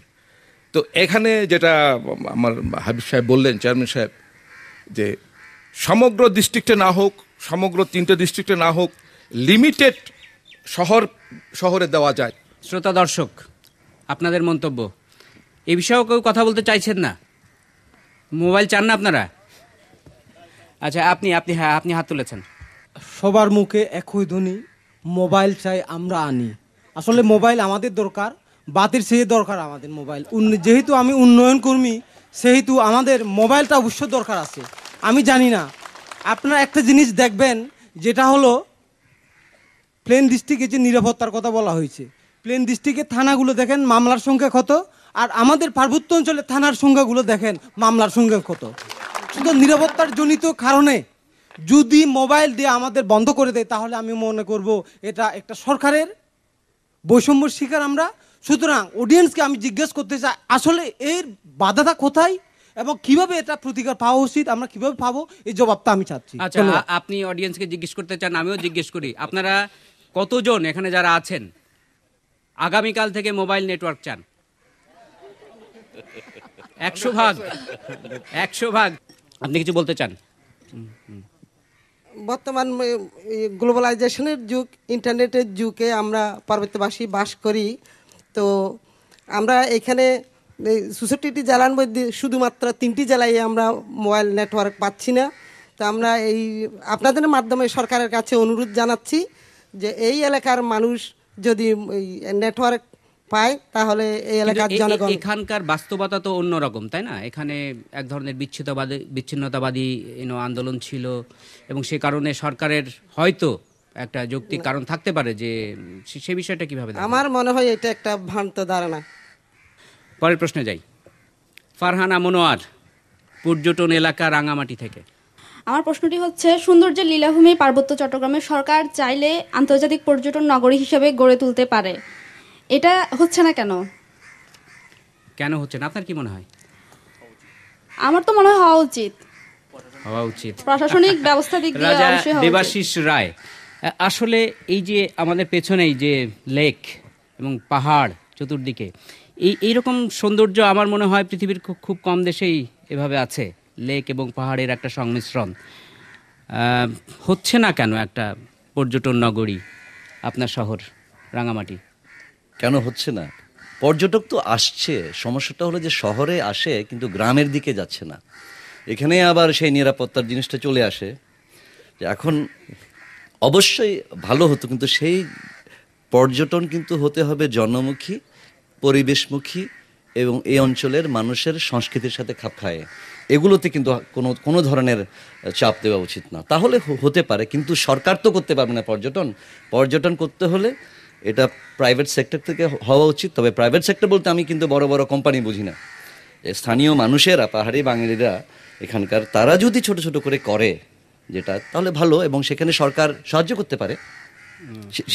তো এখানে যেটা আমার হাবিব সাহেব বললেন চেয়ারম্যান সাহেব যে সমগ্র ডিস্ট্রিক্টে না হোক সমগ্র তিনটে ডিস্ট্রিক্টে না হোক লিমিটেড শহরে দেওয়া যায় শ্রোতা দর্শক আপনাদের মন্তব্য এ বিষয়েও কেউ কথা বলতে চাইছেন না মোবাইল চান না আপনারা আচ্ছা আপনি আপনি হ্যাঁ আপনি হাত তুলেছেন সবার মুখে একই ধ্বনি মোবাইল চাই আমরা আনি আসলে মোবাইল আমাদের দরকার বাতির সেই দরকার আমাদের মোবাইল যেহেতু আমি উন্নয়ন কর্মী সেহেতু আমাদের মোবাইলটা অবশ্য দরকার আছে আমি জানি না আপনারা একটা জিনিস দেখবেন যেটা হলো প্লেন ডিস্ট্রিক্টে যে নিরাপত্তার কথা বলা হয়েছে প্লেন ডিস্ট্রিক্টের থানাগুলো দেখেন মামলার সংখ্যা কত আর আমাদের পার্বত্য অঞ্চলের থানার সংখ্যাগুলো দেখেন মামলার সংখ্যা কত শুধু নিরাপত্তার জনিত কারণে যদি মোবাইল দিয়ে আমাদের বন্ধ করে দেয় তাহলে আমি মনে করব এটা একটা সরকারের বৈষম্যর শিকার আমরা সুতরাং অডিয়েন্সকে আমি জিজ্ঞেস করতে চাই আসলে এর বাধাটা কোথায় এবং কিভাবে এটা প্রতিকার পাওয়া উচিত আমরা কিভাবে পাবো এই জবাবটা আমি চাচ্ছি আচ্ছা আপনি অডিয়েন্সকে জিজ্ঞেস করতে চান আমিও জিজ্ঞেস করি আপনারা কতজন এখানে যারা আছেন আগামীকাল থেকে মোবাইল নেটওয়ার্ক চান 100 ভাগ আপনি কিছু বলতে চান বর্তমান গ্লোবালাইজেশনের যুগ ইন্টারনেটের যুগে আমরা পার্বত্যবাসী বাস করি তো আমরা এখানে ৬৬টি জেলার মধ্যে শুধুমাত্র 3টি জেলায় আমরা মোবাইল নেটওয়ার্ক পাচ্ছি না তো আমরা এই আপনাদের মাধ্যমে সরকারের কাছে অনুরোধ জানাচ্ছি যে এই এলাকার মানুষ যদি নেটওয়ার্ক পায় তাহলে এই এলাকার জনগণ এখানকার বাস্তবতা তো অন্যরকম তাই না এখানে এক ধরনের বিচ্ছিন্নতাবাদী আন্দোলন ছিল এবং সে কারণে সরকারের হয়তো একটা যৌক্তিক কারণ থাকতে পারে যে সে বিষয়টা কিভাবে আমার মনে হয় এটা একটা ভ্রান্ত ধারণা পরের প্রশ্নে যাই ফারহানা মনোয়ার পর্যটন এলাকা রাঙামাটি থেকে আমার প্রশ্নটি হচ্ছে সৌন্দর্যের লীলাভূমি পার্বত্য চট্টগ্রামে সরকার চাইলে আন্তর্জাতিক পর্যটন নগরী হিসেবে গড়ে তুলতে পারে এটা হচ্ছে না কেন কেন হচ্ছে না আপনার কি মনে হয় আমার তো মনে হয় হওয়া উচিত প্রশাসনিক ব্যবস্থা দিক দিয়ে অবশ্যই হবে দেবাশিস রায় আসলে এই যে আমাদের পেছনেই যে লেক এবং পাহাড় চতুর্দিকে এইরকম সৌন্দর্য আমার মনে হয় পৃথিবীর খুব কম দেশেই এভাবে আছে লেক এবং পাহাড়ের একটা সংমিশ্রণ হচ্ছে না কেন একটা পর্যটন নগরী আপনার শহর রাঙামাটি কেন হচ্ছে না পর্যটক তো আসছে সমস্যাটা হলো যে শহরে আসে কিন্তু গ্রামের দিকে যাচ্ছে না এখানে আবার সেই নিরাপত্তার জিনিসটা চলে আসে যে এখন অবশ্যই ভালো হতো কিন্তু সেই পর্যটন কিন্তু হতে হবে জনমুখী পরিবেশমুখী এবং এই অঞ্চলের মানুষের সংস্কৃতির সাথে খাপ খায় এগুলোতে কিন্তু কোনো ধরনের চাপ দেওয়া উচিত না তাহলে হতে পারে কিন্তু সরকার তো করতে পারবে না পর্যটন করতে হলে এটা প্রাইভেট সেক্টর থেকে হওয়া উচিত তবে প্রাইভেট সেক্টর বলতে আমি কিন্তু বড় বড় কোম্পানি বুঝি না স্থানীয় মানুষেরা পাহাড়ি বাঙালিরা এখানকার তারা যদি ছোট ছোট করে যেটা তাহলে ভালো এবং সেখানে সরকার সাহায্য করতে পারে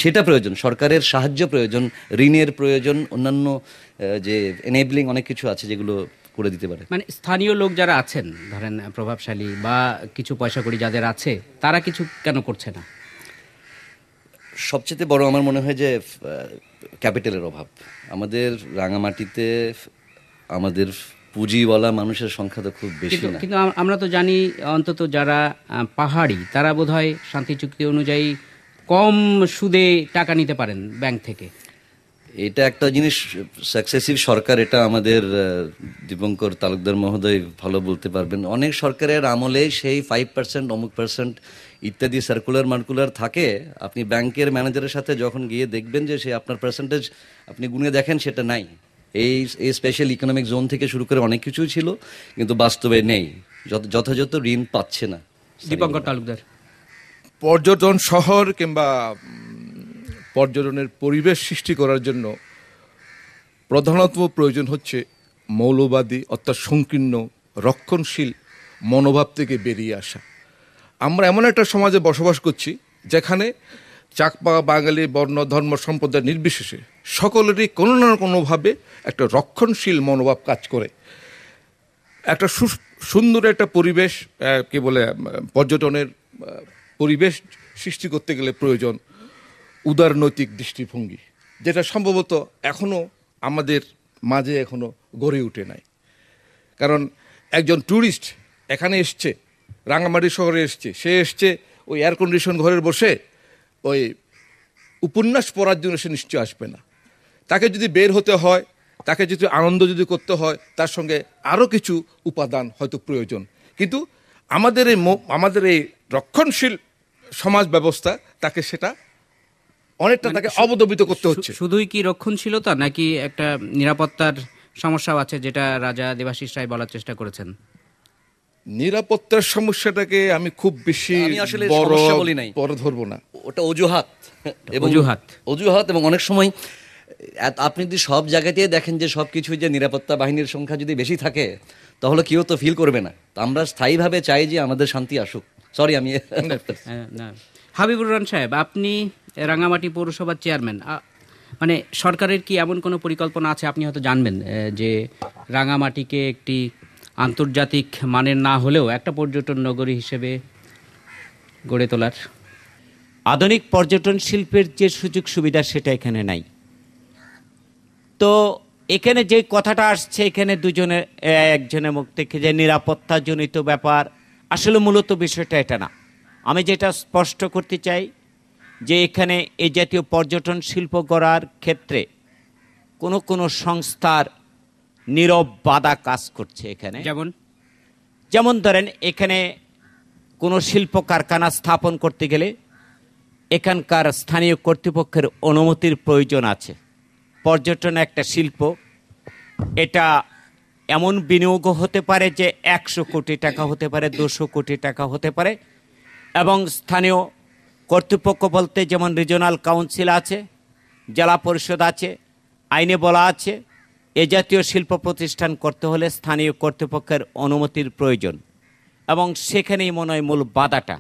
সেটা প্রয়োজন সরকারের সাহায্য প্রয়োজন ঋণের প্রয়োজন অন্যান্য যে এনেবলিং অনেক কিছু আছে যেগুলো করে দিতে পারে মানে স্থানীয় লোক যারা আছেন ধরেন প্রভাবশালী বা কিছু পয়সা কড়ি যাদের আছে তারা কিছু কেন করছে না সবচেয়ে বড় আমার মনে হয় যে ক্যাপিটালের অভাব আমাদের রাঙামাটিতে আমাদের পুঁজিওয়ালা মানুষের সংখ্যা তো খুব বেশি না কিন্তু আমরা তো জানি অন্তত যারা পাহাড়ি তারা বোধহয় শান্তি চুক্তি অনুযায়ী কম সুদে টাকা নিতে পারেন ব্যাংক থেকে এটা একটা জিনিস সাকসেসিভ সরকার এটা আমাদের দীপঙ্কর তালুকদার মহোদয় ভালো বলতে পারবেন অনেক সরকারের আমলে সেই 5% অমুক % ইত্যাদি সার্কুলার মার্কুলার থাকে আপনি ব্যাংকের ম্যানেজারের সাথে যখন গিয়ে দেখবেন যে সে আপনার পার্সেন্টেজ আপনি গুণে দেখেন সেটা নাই এই এই স্পেশাল ইকোনমিক জোন থেকে শুরু করে অনেক কিছু ছিল কিন্তু বাস্তবে নেই যথাযথ ঋণ পাচ্ছে না দীপঙ্কর তালুকদার পর্যটন শহর কিংবা পর্যটনের পরিবেশ সৃষ্টি করার জন্য প্রধানত প্রয়োজন হচ্ছে মৌলবাদী অর্থাৎ সংকীর্ণ রক্ষণশীল মনোভাব থেকে বেরিয়ে আসা আমরা এমন একটা সমাজে বসবাস করছি যেখানে চাকমা বাঙালি বর্ণ ধর্ম সম্প্রদায় নির্বিশেষে সকলেরই কোনো না কোনোভাবে একটা রক্ষণশীল মনোভাব কাজ করে একটা সুন্দর একটা পরিবেশ কি বলে পর্যটনের পরিবেশ সৃষ্টি করতে গেলে প্রয়োজন উদারনৈতিক দৃষ্টিভঙ্গি যেটা সম্ভবত এখনও আমাদের মাঝে এখনও গড়ে উঠে নাই কারণ একজন ট্যুরিস্ট এখানে এসছে রাঙামাটি শহরে এসছে সে এসছে ওই এয়ার কন্ডিশন ঘরের বসে ওই উপন্যাস পড়ার জন্য সে নিশ্চয় আসবে না তাকে যদি বের হতে হয় তাকে যদি আনন্দ যদি করতে হয় তার সঙ্গে আরও কিছু উপাদান হয়তো প্রয়োজন কিন্তু আমাদের এই রক্ষণশীল সমাজ ব্যবস্থা তাকে সেটা অনেকটা তাকে অবদমিত করতে হচ্ছে শুধুই কি রক্ষণশীলতা নাকি একটা নিরাপত্তার সমস্যাও আছে যেটা রাজা দেবাশিস রায় বলার চেষ্টা করেছেন নিরাপত্তার সমস্যাটাকে আমি খুব বেশি বড় ধরবো না ওটা অজুহাত এবং অনেক সময় আপনি যদি সব জায়গাতে দেখেন যে সবকিছু যে নিরাপত্তা বাহিনীর সংখ্যা যদি বেশি থাকে তাহলে কেউ তো ফিল করবে না আমরা স্থায়ীভাবে চাই যে আমাদের শান্তি আসুক সরি আমি হাবিবুর রহমান সাহেব আপনি রাঙামাটি পৌরসভার চেয়ারম্যান মানে সরকারের কি এমন কোনো পরিকল্পনা আছে আপনি হয়তো জানবেন যে রাঙামাটিকে একটি আন্তর্জাতিক মানের না হলেও একটা পর্যটন নগরী হিসেবে গড়ে তোলার আধুনিক পর্যটন শিল্পের যে সুযোগ সুবিধা সেটা এখানে নাই তো এখানে যে কথাটা আসছে এখানে দুজনের একজনের মুখ থেকে যে নিরাপত্তাজনিত ব্যাপার আসলে মূলত বিষয়টা এটা না আমি যেটা স্পষ্ট করতে চাই যে এখানে এই জাতীয় পর্যটন শিল্প গড়ার ক্ষেত্রে কোনো সংস্থার নীরব বাধা কাজ করছে এখানে যেমন ধরেন এখানে কোনো শিল্প কারখানা স্থাপন করতে গেলে এখানকার স্থানীয় কর্তৃপক্ষের অনুমতির প্রয়োজন আছে পর্যটন একটা শিল্প এটা এমন বিনিয়োগ হতে পারে যে 100 কোটি টাকা হতে পারে 200 কোটি টাকা হতে পারে এবং স্থানীয় কর্তৃপক্ষ বলতে যেমন রিজিওনাল কাউন্সিল আছে জেলা পরিষদ আছে আইনে বলা আছে এ জাতীয় শিল্প প্রতিষ্ঠান করতে হলে স্থানীয় কর্তৃপক্ষের অনুমতির প্রয়োজন এবং সেখানেই মনে হয় মূল বাধাটা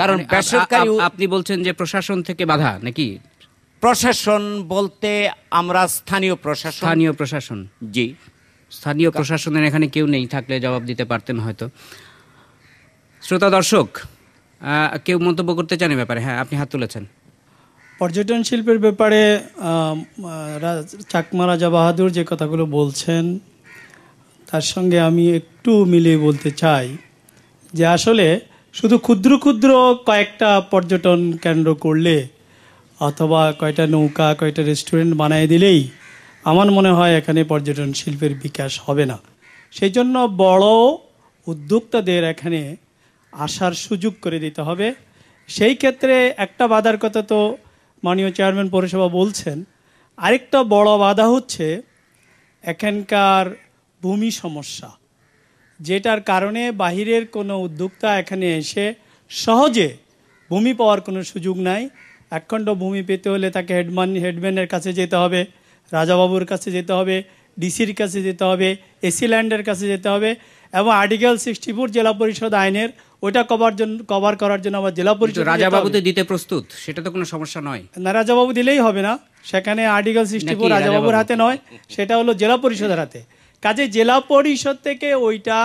কারণ বেসরকারি আপনি বলছেন যে প্রশাসন থেকে বাধা নাকি প্রশাসন বলতে আমরা স্থানীয় প্রশাসন জি স্থানীয় প্রশাসনের এখানে কেউ নেই থাকলে জবাব দিতে পারতেন হয়তো শ্রোতা দর্শক কেউ মন্তব্য করতে চান ব্যাপারে হ্যাঁ আপনি হাত তুলেছেন পর্যটন শিল্পের ব্যাপারে চাকমা রাজা বাহাদুর যে কথাগুলো বলছেন তার সঙ্গে আমি একটু মিলিয়ে বলতে চাই যে আসলে শুধু ক্ষুদ্র ক্ষুদ্র কয়েকটা পর্যটন কেন্দ্র করলে অথবা কয়টা নৌকা কয়টা রেস্টুরেন্ট বানিয়ে দিলেই আমার মনে হয় এখানে পর্যটন শিল্পের বিকাশ হবে না সেই জন্য বড় উদ্যোক্তাদের এখানে আসার সুযোগ করে দিতে হবে সেই ক্ষেত্রে একটা বাধার কথা তো মাননীয় চেয়ারম্যান পৌরসভা বলছেন আরেকটা বড় বাধা হচ্ছে এখানকার ভূমি সমস্যা যেটার কারণে বাহিরের কোনো উদ্যোক্তা এখানে এসে সহজে ভূমি পাওয়ার কোনো সুযোগ নাই একখণ্ড ভূমি পেতে হলে তাকে হেডম্যানের কাছে যেতে হবে রাজাবাবুর কাছে যেতে হবে ডিসির কাছে যেতে হবে এসি ল্যান্ডের কাছে যেতে হবে এবং আর্টিকেল 64 জেলা পরিষদ আইনের ওটা কভার করার জন্য আমরা জেলা পরিষদ রাজা বাবুতে দিতে প্রস্তুত, সেটা তো কোনো সমস্যা নয় না, রাজা বাবু দিলেই হবে না, সেখানে আর্টিকেল 64 রাজা বাবুর হাতে নয়, সেটা হলো জেলা পরিষদের হাতে। কাজে জেলা পরিষদ থেকে ওইটা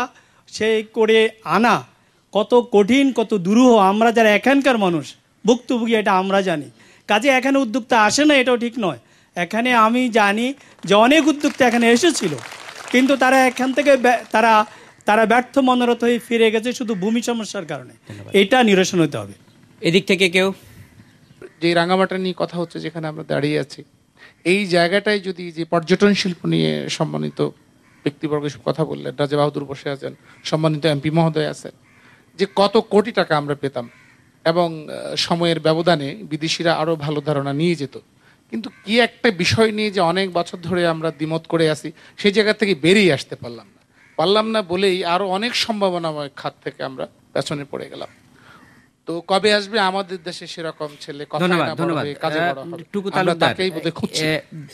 সে করে আনা কত কঠিন, কত দুরূহ, আমরা যারা এখানকার মানুষ ভুক্তভোগী এটা আমরা জানি। কাজে এখানে উদ্যোক্তা আসে না এটাও ঠিক নয়, এখানে আমি জানি যে অনেক উদ্যোক্তা এখানে এসেছিল কিন্তু তারা এখান থেকে তারা তারা ব্যর্থ মনোরথ হয়ে ফিরে গেছে শুধু ভূমি সমস্যার কারণে, এটা নিরসন হতে হবে। এদিক থেকে কেউ যে রাঙামাটি নিয়ে কথা হচ্ছে যেখানে আমরা দাঁড়িয়ে আছি, এই জায়গাটায় যদি যে পর্যটন শিল্প নিয়ে সম্মানিত ব্যক্তিবর্গ কথা বললেন, রাজা বাহাদুর বসে আছেন, সম্মানিত এমপি মহোদয় আছেন, যে কত কোটি টাকা আমরা পেতাম এবং সময়ের ব্যবধানে বিদেশিরা আরও ভালো ধারণা নিয়ে যেত, কিন্তু কি একটা বিষয় নিয়ে যে অনেক বছর ধরে আমরা দ্বিমত করে আছি সেই জায়গা থেকে বেরিয়ে আসতে পারলাম না বলেই আরও অনেক সম্ভাবনাময় খাত থেকে আমরা পেছনে পড়ে গেলাম। তো কবে আসবে আমাদের দেশে সেরকম ছেলে?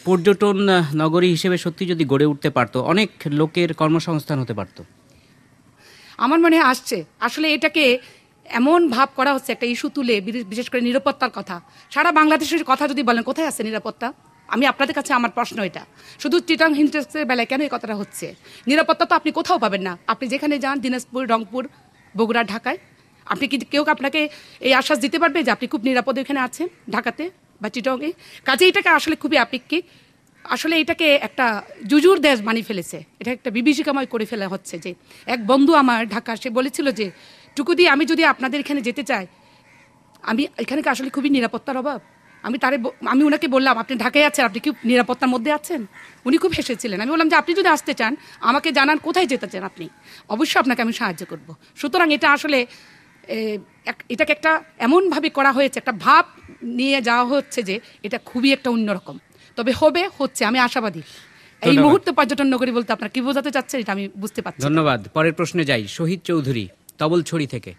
পর্যটন নগরী হিসেবে সত্যি যদি গড়ে উঠতে পারতো অনেক লোকের কর্মসংস্থান হতে পারতো। আমার মনে হয় আসছে, আসলে এটাকে এমন ভাব করা হচ্ছে একটা ইস্যু তুলে, বিশেষ করে নিরাপত্তার কথা। সারা বাংলাদেশের কথা যদি বলেন কোথায় আছে নিরাপত্তা, আমি আপনাদের কাছে আমার প্রশ্ন এটা, শুধু চিটাং হিন্টেক্সের বেলায় কেন এই কথাটা হচ্ছে? নিরাপত্তা তো আপনি কোথাও পাবেন না, আপনি যেখানে যান দিনাজপুর, রংপুর, বগুড়া, ঢাকায়, আপনি কি কেউ আপনাকে এই আশ্বাস দিতে পারবে যে আপনি খুব নিরাপদে এখানে আছেন ঢাকাতে বা চিটাংয়ে? কাজে এটাকে আসলে খুবই আপেক্ষিক, আসলে এটাকে একটা জুজুর দেশ বানিয়ে ফেলেছে, এটা একটা বিভীষিকাময় করে ফেলা হচ্ছে। যে এক বন্ধু আমার ঢাকা, সে বলেছিল যে টুকুদি আমি যদি আপনাদের এখানে যেতে চাই, আমি এখানে আসলে খুবই নিরাপত্তার অভাব। আমি ওনাকে বললাম আপনি ঢাকায় আছেন, আপনি কি নিরাপত্তার মধ্যে আছেন? উনি খুব হেসেছিলেন। আমি বললাম যে আপনি যদি আসতে চান আমাকে জানান কোথায় যেতে চান আপনি, অবশ্যই আপনাকে আমি সাহায্য করব। সুতরাং এটা আসলে এটাকে একটা এমনভাবে করা হয়েছে, একটা ভাব নিয়ে যাওয়া হচ্ছে যে এটা খুবই একটা অন্যরকম, তবে হচ্ছে আমি আশাবাদী। এই মুহূর্তে পর্যটন নগরী বলতে আপনারা কি বোঝাতে চাচ্ছেন এটা আমি বুঝতে পারছি। ধন্যবাদ। পরের প্রশ্নে যাই, শহীদ চৌধুরী তবলছড়ি থেকে।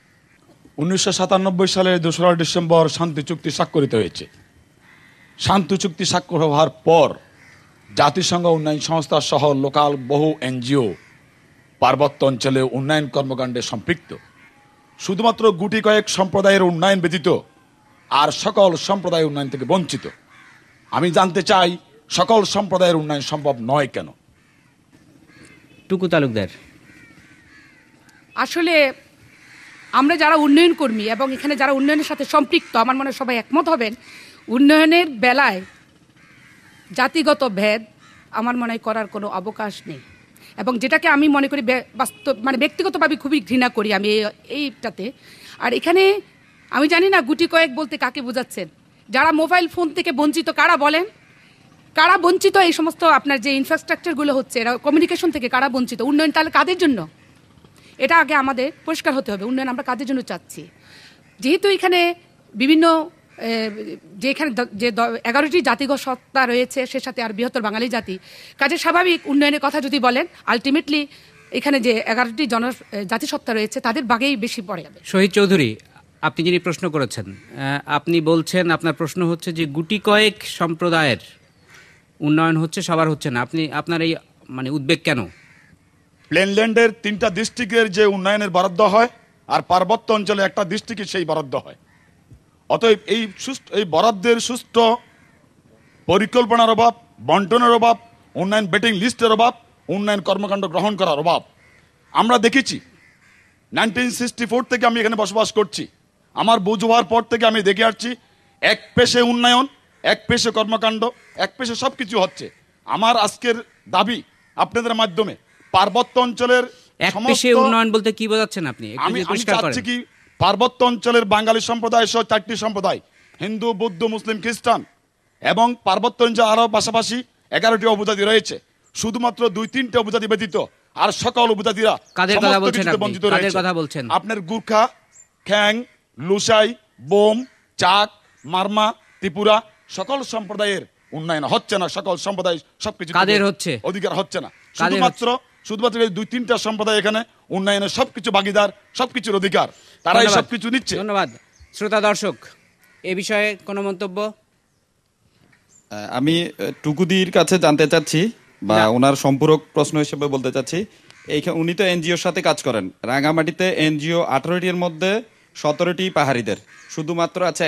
1997 সালের 2 ডিসেম্বর শান্তি চুক্তি স্বাক্ষরিত হয়েছে। শান্তি চুক্তি স্বাক্ষর হওয়ার পর জাতিসংঘ উন্নয়ন সংস্থা সহ লোকাল বহু NGO পার্বত্য অঞ্চলে উন্নয়ন কর্মকাণ্ডে সম্পৃক্ত। শুধুমাত্র গুটি কয়েক সম্প্রদায়ের উন্নয়ন ব্যতীত আর সকল সম্প্রদায় উন্নয়ন থেকে বঞ্চিত। আমি জানতে চাই সকল সম্প্রদায়ের উন্নয়ন সম্ভব নয় কেন? টুকু তালুকদার, আসলে আমরা যারা উন্নয়ন কর্মী এবং এখানে যারা উন্নয়নের সাথে সম্পৃক্ত, আমার মনে হয় সবাই একমত হবেন, উন্নয়নের বেলায় জাতিগত ভেদ আমার মনে হয় করার কোনো অবকাশ নেই, এবং যেটাকে আমি মনে করি ব্যক্তিগতভাবে খুবই ঘৃণা করি আমি এইটাতে। আর এখানে আমি জানি না গুটি কয়েক বলতে কাকে বোঝাচ্ছেন, যারা মোবাইল ফোন থেকে বঞ্চিত কারা বলেন? কারা বঞ্চিত এই সমস্ত আপনার যে ইনফ্রাস্ট্রাকচারগুলো হচ্ছে এরা কমিউনিকেশন থেকে কারা বঞ্চিত? উন্নয়ন তাহলে কাদের জন্য? এটা আগে আমাদের পরিষ্কার হতে হবে, উন্নয়ন আমরা কাদের জন্য চাচ্ছি। যেহেতু এখানে বিভিন্ন যে 11টি জাতিগত সত্তা রয়েছে, সে সাথে আর বৃহত্তর বাঙালি জাতি, কাজে স্বাভাবিক উন্নয়নের কথা যদি বলেন আলটিমেটলি এখানে যে 11টি জাতিসত্তা রয়েছে তাদের ভাগেই বেশি পড়ে যাবে। শহীদ চৌধুরী, আপনি যিনি প্রশ্ন করেছেন, আপনি বলছেন আপনার প্রশ্ন হচ্ছে যে গুটি কয়েক সম্প্রদায়ের উন্নয়ন হচ্ছে, সবার হচ্ছে না, আপনার এই উদ্বেগ কেন? প্লেনল্যান্ডের 3টা ডিস্ট্রিক্টের যে উন্নয়নের বরাদ্দ হয় আর পার্বত্য অঞ্চলে একটা ডিস্ট্রিক্টে সেই বরাদ্দ হয়, অতএব এই বরাদ্দের সুষ্ঠু পরিকল্পনার অভাব, বন্টনের অভাব, উন্নয়ন বেটিং লিস্টের অভাব, উন্নয়ন কর্মকাণ্ড গ্রহণ করার অভাব। আমরা দেখেছি 1964 থেকে আমি এখানে বসবাস করছি, আমার বুঝ হওয়ার পর থেকে আমি দেখে আসছি এক পেশে উন্নয়ন, এক পেশে কর্মকাণ্ড, এক পেশে সব কিছু হচ্ছে। আমার আজকের দাবি আপনাদের মাধ্যমে পার্বত্য অঞ্চলের উন্নয়ন বলতে কি বোঝাচ্ছেন আপনি? আমি চাচ্ছি কি পার্বত্য অঞ্চলের বাঙালি সম্প্রদায় সহ 4টি সম্প্রদায়, হিন্দু, বৌদ্ধ, মুসলিম, খ্রিস্টান, এবং পার্বত্য অঞ্চল আরও পাশাপাশি 11টি উপজাতি রয়েছে, শুধুমাত্র 2-3টা উপজাতি ব্যতীত আর সকল উপজাতিরা বঞ্চিত রয়েছে। আপনার গুর্খা, খ্যাং, লুসাই, বোম, চাক, মারমা, ত্রিপুরা সকল সম্প্রদায়ের উন্নয়ন হচ্ছে না, সকল সম্প্রদায় সবকিছু অধিকার হচ্ছে না, শুধুমাত্র 2-3টা সম্প্রদায় এখানে উন্নয়নের সবকিছু ভাগীদার, সবকিছুর অধিকার, তারাই সবকিছু নিচ্ছে। ধন্যবাদ। শ্রোতা দর্শক, এ বিষয়ে কোনো মন্তব্য? আমি টুকুদির কাছে জানতে চাচ্ছি বা ওনার সম্পূরক প্রশ্ন হিসেবে বলতে চাচ্ছি, উনি তো এনজিওর সাথে কাজ করেন রাঙ্গামাটিতে এনজিও 18টির মধ্যে 17টি পাহাড়িদের শুধুমাত্র আছে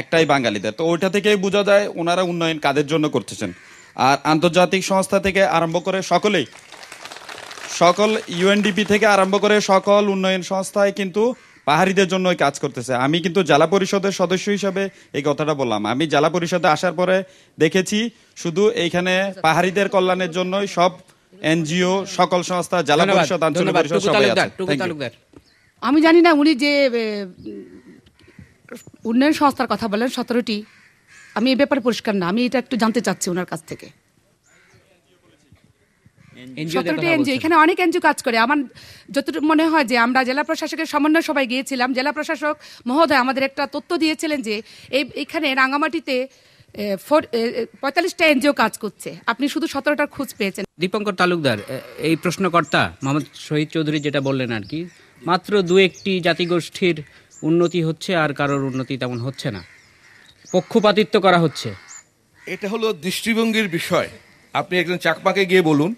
একটাই বাঙালিদের তো ওইটা থেকেই বোঝা যায় ওনারা উন্নয়ন কাদের জন্য করতেছেন আর আন্তর্জাতিক সংস্থা থেকে আরম্ভ করে সকলেই সকল ইউএনডিপি থেকে আরম্ভ করে সকল উন্নয়ন সংস্থায় কিন্তু পাহাড়িদের জন্যই কাজ করতেছে আমি কিন্তু জেলা পরিষদের সদস্য হিসেবে এই কথাটা বললাম আমি জেলা পরিষদে আসার পরে দেখেছি শুধু এইখানে পাহাড়িদের কল্যাণের জন্যই সব এনজিও সকল সংস্থা জেলা পরিষদ আঞ্চলিক পরিষদ সবাই আছে আমি জানি না উনি যে উন্নয়ন সংস্থার কথা বলেন 17টি আমি এই ব্যাপারে পরিষ্কার না আমি এটা একটু জানতে চাচ্ছি ওনার কাছ থেকে এখানে অনেক এনজিও কাজ করে আমার যতটুকু মনে হয় যে আমরা জেলা প্রশাসকের সমন্বয় সবাই গিয়েছিলাম জেলা প্রশাসক মহোদয় আমাদের একটা তথ্য দিয়েছিলেন যে এইখানে রাঙ্গামাটিতে 45টা এনজিও কাজ করছে আপনি শুধু 17টার খোঁজ পেয়েছেন দীপঙ্কর তালুকদার এই প্রশ্নকর্তা মোহাম্মদ শহীদ চৌধুরী যেটা বললেন আর কি মাত্র দু একটি জাতিগোষ্ঠীর উন্নতি হচ্ছে আর কারোর উন্নতি তেমন হচ্ছে না পক্ষপাতিত্ব করা হচ্ছে এটা হলো দৃষ্টিভঙ্গির বিষয় আপনি একজন চাকমাকে গিয়ে বলুন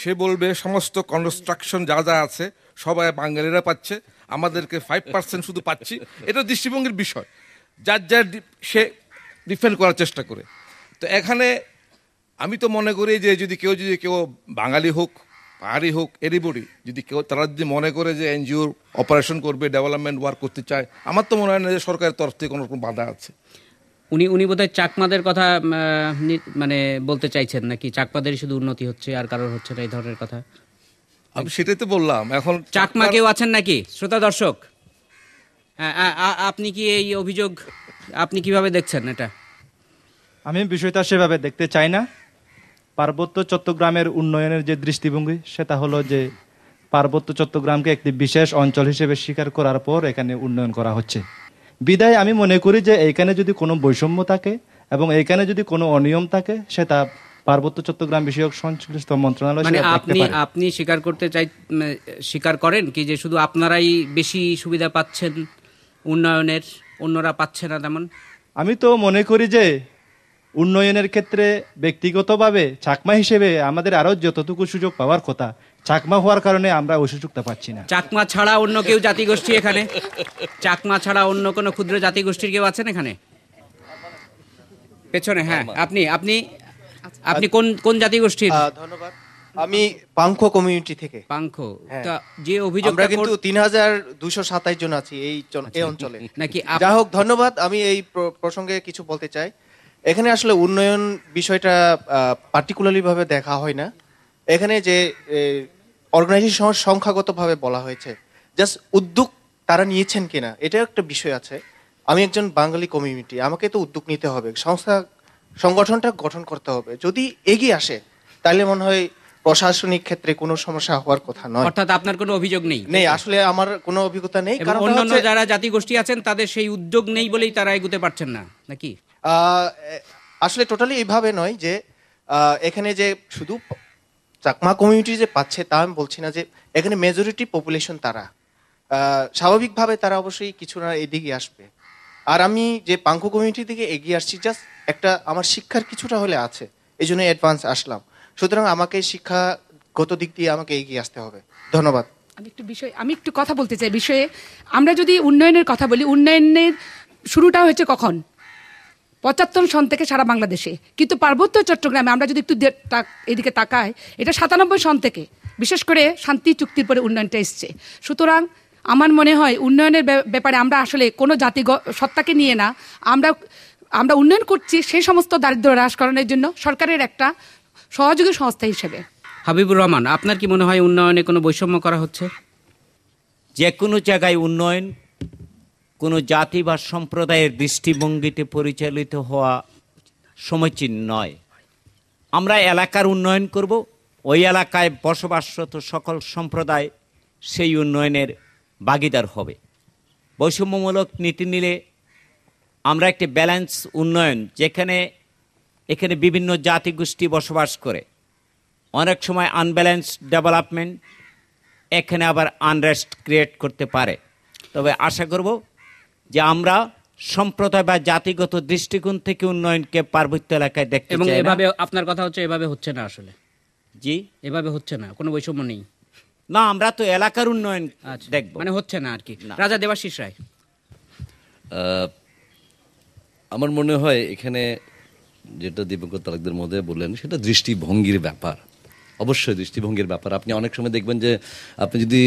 সে বলবে সমস্ত কনস্ট্রাকশন যা যা আছে সবাই বাঙালিরা পাচ্ছে আমাদেরকে 5% শুধু পাচ্ছি এটা দৃষ্টিভঙ্গির বিষয় যার যার সে ডিফেন্ড করার চেষ্টা করে তো এখানে আমি তো মনে করি যে যদি কেউ বাঙালি হোক পাহাড়ি হোক এনিবডি যদি কেউ তারা যদি মনে করে যে এনজিওর অপারেশন করবে ডেভেলপমেন্ট ওয়ার্ক করতে চায় আমার তো মনে হয় না যে সরকারের তরফ থেকে কোনো রকম বাধা আছে উনি বোধহয় চাকমাদের কথা মানে বলতে চাইছেন নাকি চাকমাদেরই শুধু উন্নতি হচ্ছে আর কারোর হচ্ছে না এই ধরনের কথা আমি সেটাই তো বললাম এখন চাকমা কেউ আছেন নাকি শ্রোতা দর্শক আপনি কি এই অভিযোগ আপনি কিভাবে দেখছেন এটা আমি বিষয়টা সেভাবে দেখতে চাই না পার্বত্য চট্টগ্রামের উন্নয়নের যে দৃষ্টিভঙ্গি সেটা হলো যে পার্বত্য চট্টগ্রামকে একটি বিশেষ অঞ্চল হিসেবে স্বীকার করার পর এখানে উন্নয়ন করা হচ্ছে বিদায় আমি মনে করি যে এইখানে যদি কোনো বৈষম্য থাকে এবং এইখানে যদি কোনো অনিয়ম থাকে সেটা পার্বত্য চট্টগ্রাম বিষয়ক সংশ্লিষ্ট মন্ত্রণালয় আপনি স্বীকার করেন কি যে শুধু আপনারাই বেশি সুবিধা পাচ্ছেন উন্নয়নের অন্যরা পাচ্ছে না তেমন আমি তো মনে করি যে উন্নয়নের ক্ষেত্রে ব্যক্তিগতভাবে চাকমা হিসেবে আমাদের আরো যতটুকু সুযোগ পাওয়ার কথা চাকমা হওয়ার কারণে আমরা ওই সুযোগটা পাচ্ছি না চাকমা ছাড়া অন্য কেউ জাতিগোষ্ঠী এখানে চাকমা ছাড়া অন্য কোনো ক্ষুদ্র জাতিগোষ্ঠীর কেউ আছেন এখানে পেছনে হ্যাঁ আপনি আপনি আপনি কোন কোন জাতিগোষ্ঠীর ধন্যবাদ আমি পাংখো কমিউনিটি থেকে পাংখো তা যে অভিযোগ আমরা কিন্তু 3227 জন আছি এই অঞ্চলে নাকি যা হোক ধন্যবাদ আমি এই প্রসঙ্গে কিছু বলতে চাই এখানে আসলে উন্নয়ন বিষয়টা পার্টিকুলারলি ভাবে দেখা হয় না এখানে যে অর্গানাইজেশন সংখ্যাগতভাবে বলা হয়েছে জাস্ট উদ্যোগ তারা নিয়েছেন কিনা এটা একটা বিষয় আছে আমি একজন বাঙালি কমিউনিটি আমাকে তো উদ্যোগ নিতে হবে সংগঠনটা গঠন করতে হবে যদি এগিয়ে আসে তাহলে মনে হয় প্রশাসনিক ক্ষেত্রে কোনো সমস্যা হওয়ার কথা নয় অর্থাৎ আপনার কোনো অভিযোগ নেই আসলে আমার কোনো অভিজ্ঞতা নেই কারণ অন্যান্য যারা জাতিগোষ্ঠী আছেন তাদের সেই উদ্যোগ নেই বলেই তারা এগুতে পারছেন না নাকি আসলে টোটালি এইভাবে নয় যে এখানে যে শুধু চাকমা কমিউনিটি যে পাচ্ছে তা আমি বলছি না যে এখানে মেজরিটি পপুলেশন তারা স্বাভাবিকভাবে তারা অবশ্যই কিছু না এদিকে আসবে আর আমি যে পাঙ্কো কমিউনিটি থেকে এগিয়ে আসছি জাস্ট একটা আমার শিক্ষার কিছুটা হলে আছে এই জন্য অ্যাডভান্স আসলাম সুতরাং আমাকে শিক্ষাগত দিক দিয়ে আমাকে এগিয়ে আসতে হবে ধন্যবাদ আমি একটু কথা বলতে চাই বিষয়ে আমরা যদি উন্নয়নের কথা বলি উন্নয়নের শুরুটা হয়েছে কখন 75 সন থেকে সারা বাংলাদেশে কিন্তু পার্বত্য চট্টগ্রামে আমরা যদি একটু এদিকে তাকাই এটা 97 সন থেকে বিশেষ করে শান্তি চুক্তির পরে উন্নয়নটা এসছে সুতরাং আমার মনে হয় উন্নয়নের ব্যাপারে আমরা আসলে কোনো জাতি সত্তাকে নিয়ে না আমরা উন্নয়ন করছি সেই সমস্ত দারিদ্র্য হ্রাসকরণের জন্য সরকারের একটা সহযোগী সংস্থা হিসেবে হাবিবুর রহমান আপনার কি মনে হয় উন্নয়নে কোনো বৈষম্য করা হচ্ছে যে কোনো জায়গায় উন্নয়ন কোনো জাতি বা সম্প্রদায়ের দৃষ্টিভঙ্গিতে পরিচালিত হওয়া সমীচীন নয় আমরা এলাকার উন্নয়ন করব ওই এলাকায় বসবাসরত সকল সম্প্রদায় সেই উন্নয়নের ভাগীদার হবে বৈষম্যমূলক নীতি নিলে আমরা একটি ব্যালেন্স উন্নয়ন এখানে বিভিন্ন জাতিগোষ্ঠী বসবাস করে অনেক সময় আনব্যালেন্স ডেভেলপমেন্ট এখানে আবার আনরেস্ট ক্রিয়েট করতে পারে তবে আশা করব যে আমরা সম্প্রদায় বা জাতিগত দৃষ্টিকোণ থেকে উন্নয়নকে পার্বত্য এলাকায় দেখতে চাই এবং এভাবে আপনার কথা হচ্ছে এভাবে হচ্ছে না আসলে জি এভাবে হচ্ছে না কোনো বৈষম্য নেই না আমরা তো এলাকার উন্নয়ন দেখব মানে হচ্ছে না আর কি রাজা দেবাশিস রায় আমার মনে হয় এখানে যেটা দীপঙ্কর তালুকদার মহোদয় বললেন সেটা দৃষ্টিভঙ্গির ব্যাপার অবশ্যই দৃষ্টিভঙ্গির ব্যাপার আপনি অনেক সময় দেখবেন যে আপনি যদি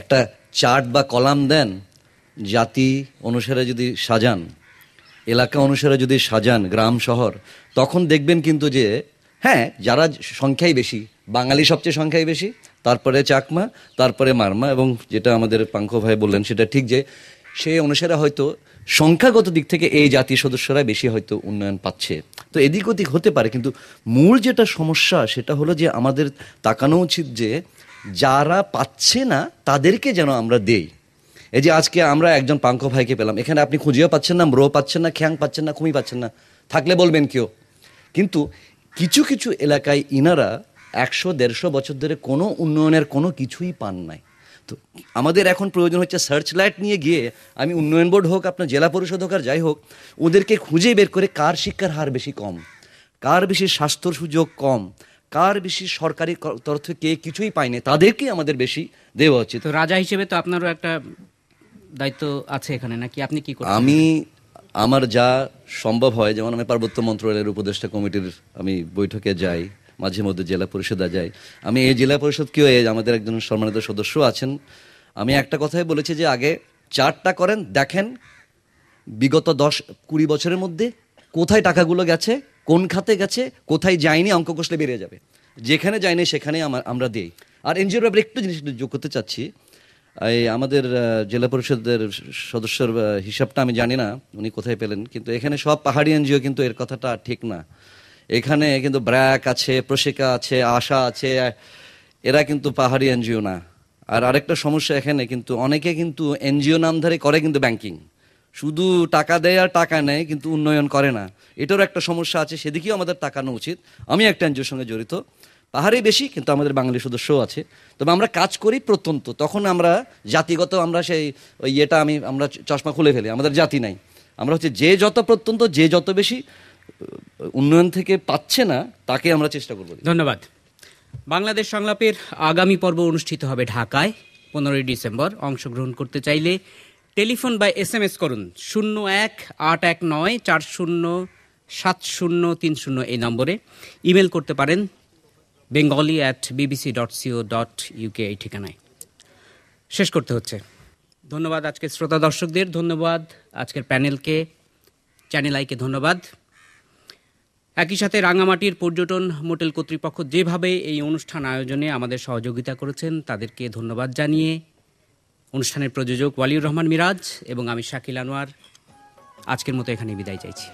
একটা চার্ট বা কলাম দেন জাতি অনুসারে যদি সাজান এলাকা অনুসারে যদি সাজান গ্রাম শহর তখন দেখবেন কিন্তু যে হ্যাঁ যারা সংখ্যাই বেশি বাঙালি সবচেয়ে সংখ্যাই বেশি তারপরে চাকমা তারপরে মারমা এবং যেটা আমাদের পাঙ্খো ভাই বললেন সেটা ঠিক যে সেই অনুসারে হয়তো সংখ্যাগত দিক থেকে এই জাতির সদস্যরা বেশি হয়তো উন্নয়ন পাচ্ছে তো এদিক ওদিক হতে পারে কিন্তু মূল যেটা সমস্যা সেটা হলো যে আমাদের তাকানো উচিত যে যারা পাচ্ছে না তাদেরকে যেন আমরা দেই এই যে আজকে আমরা একজন পাঙ্খো ভাইকে পেলাম এখানে আপনি খুঁজেও পাচ্ছেন না ম্রো পাচ্ছেন না খ্যাং পাচ্ছেন না খুমি পাচ্ছেন না থাকলে বলবেন কেউ কিন্তু কিছু কিছু এলাকায় ইনারা ১০০-১৫০ বছর ধরে কোনো উন্নয়নের কোনো কিছুই পান নাই তো আমাদের এখন প্রয়োজন হচ্ছে সার্চ লাইট নিয়ে গিয়ে আমি উন্নয়ন বোর্ড হোক আপনার জেলা পরিষদ হোক আর যাই হোক ওদেরকে খুঁজে বের করে কার শিক্ষার হার বেশি কম কার বেশি স্বাস্থ্যর সুযোগ কম কার বেশি সরকারি তরফ থেকে কিছুই পায়নি তাদেরকে আমাদের বেশি দেওয়া উচিত তো রাজা হিসেবে তো আপনারও একটা দায়িত্ব আছে এখানে নাকি আপনি কি করছেন আমি আমার যা সম্ভব হয় যেমন আমি পার্বত্য মন্ত্রণালয়ের উপদেষ্টা কমিটির আমি বৈঠকে যাই মাঝে মধ্যে জেলা পরিষদে যাই আমি এই জেলা পরিষদকেও আমাদের একজন সম্মানিত সদস্য আছেন আমি একটা কথাই বলেছি যে আগে চার্টটা করেন দেখেন বিগত 10-20 বছরের মধ্যে কোথায় টাকাগুলো গেছে কোন খাতে গেছে কোথায় যায়নি অঙ্ক কষলে বেরিয়ে যাবে যেখানে যায়নি সেখানে আমরা দিই আর এনজিওর ব্যাপারে একটু জিনিস যোগ করতে চাচ্ছি এই আমাদের জেলা পরিষদের সদস্যর হিসাবটা আমি জানি না উনি কোথায় পেলেন কিন্তু এখানে সব পাহাড়ি এনজিও কিন্তু এর কথাটা ঠিক না এখানে কিন্তু ব্র্যাক আছে প্রশিকা আছে আশা আছে এরা কিন্তু পাহাড়ি এনজিও না আর আরেকটা সমস্যা এখানে কিন্তু অনেকে কিন্তু এনজিও নামধারী করে কিন্তু ব্যাংকিং শুধু টাকা দেয় আর টাকা নেয় কিন্তু উন্নয়ন করে না এটারও একটা সমস্যা আছে সেদিকেও আমাদের তাকানো উচিত আমি একটা এনজিওর সঙ্গে জড়িত পাহাড়ে বেশি কিন্তু আমাদের বাঙালি সদস্যও আছে তবে আমরা কাজ করি প্রত্যন্ত তখন আমরা জাতিগত আমরা সেই ইয়েটা আমরা চশমা খুলে ফেলি আমাদের জাতি নাই আমরা হচ্ছে যে যত প্রত্যন্ত যে যত বেশি উন্নয়ন থেকে পাচ্ছে না তাকে আমরা চেষ্টা করব ধন্যবাদ বাংলাদেশ সংলাপের আগামী পর্ব অনুষ্ঠিত হবে ঢাকায় 15 ডিসেম্বর অংশগ্রহণ করতে চাইলে টেলিফোন বা SMS করুন 01819407030 এই নম্বরে ইমেল করতে পারেন bengali@bbc.co.uk এই ঠিকানায় শেষ করতে হচ্ছে ধন্যবাদ আজকের শ্রোতা দর্শকদের ধন্যবাদ আজকের প্যানেলকে চ্যানেল আইকে ধন্যবাদ একই সাথে রাঙামাটির পর্যটন হোটেল কর্তৃপক্ষ যেভাবে এই অনুষ্ঠান আয়োজনে আমাদের সহযোগিতা করেছেন তাদেরকে ধন্যবাদ জানিয়ে অনুষ্ঠানের প্রযোজক ওয়ালিউর রহমান মিরাজ এবং আমি শাকিল আনোয়ার আজকের মতো এখানে বিদায় চাইছি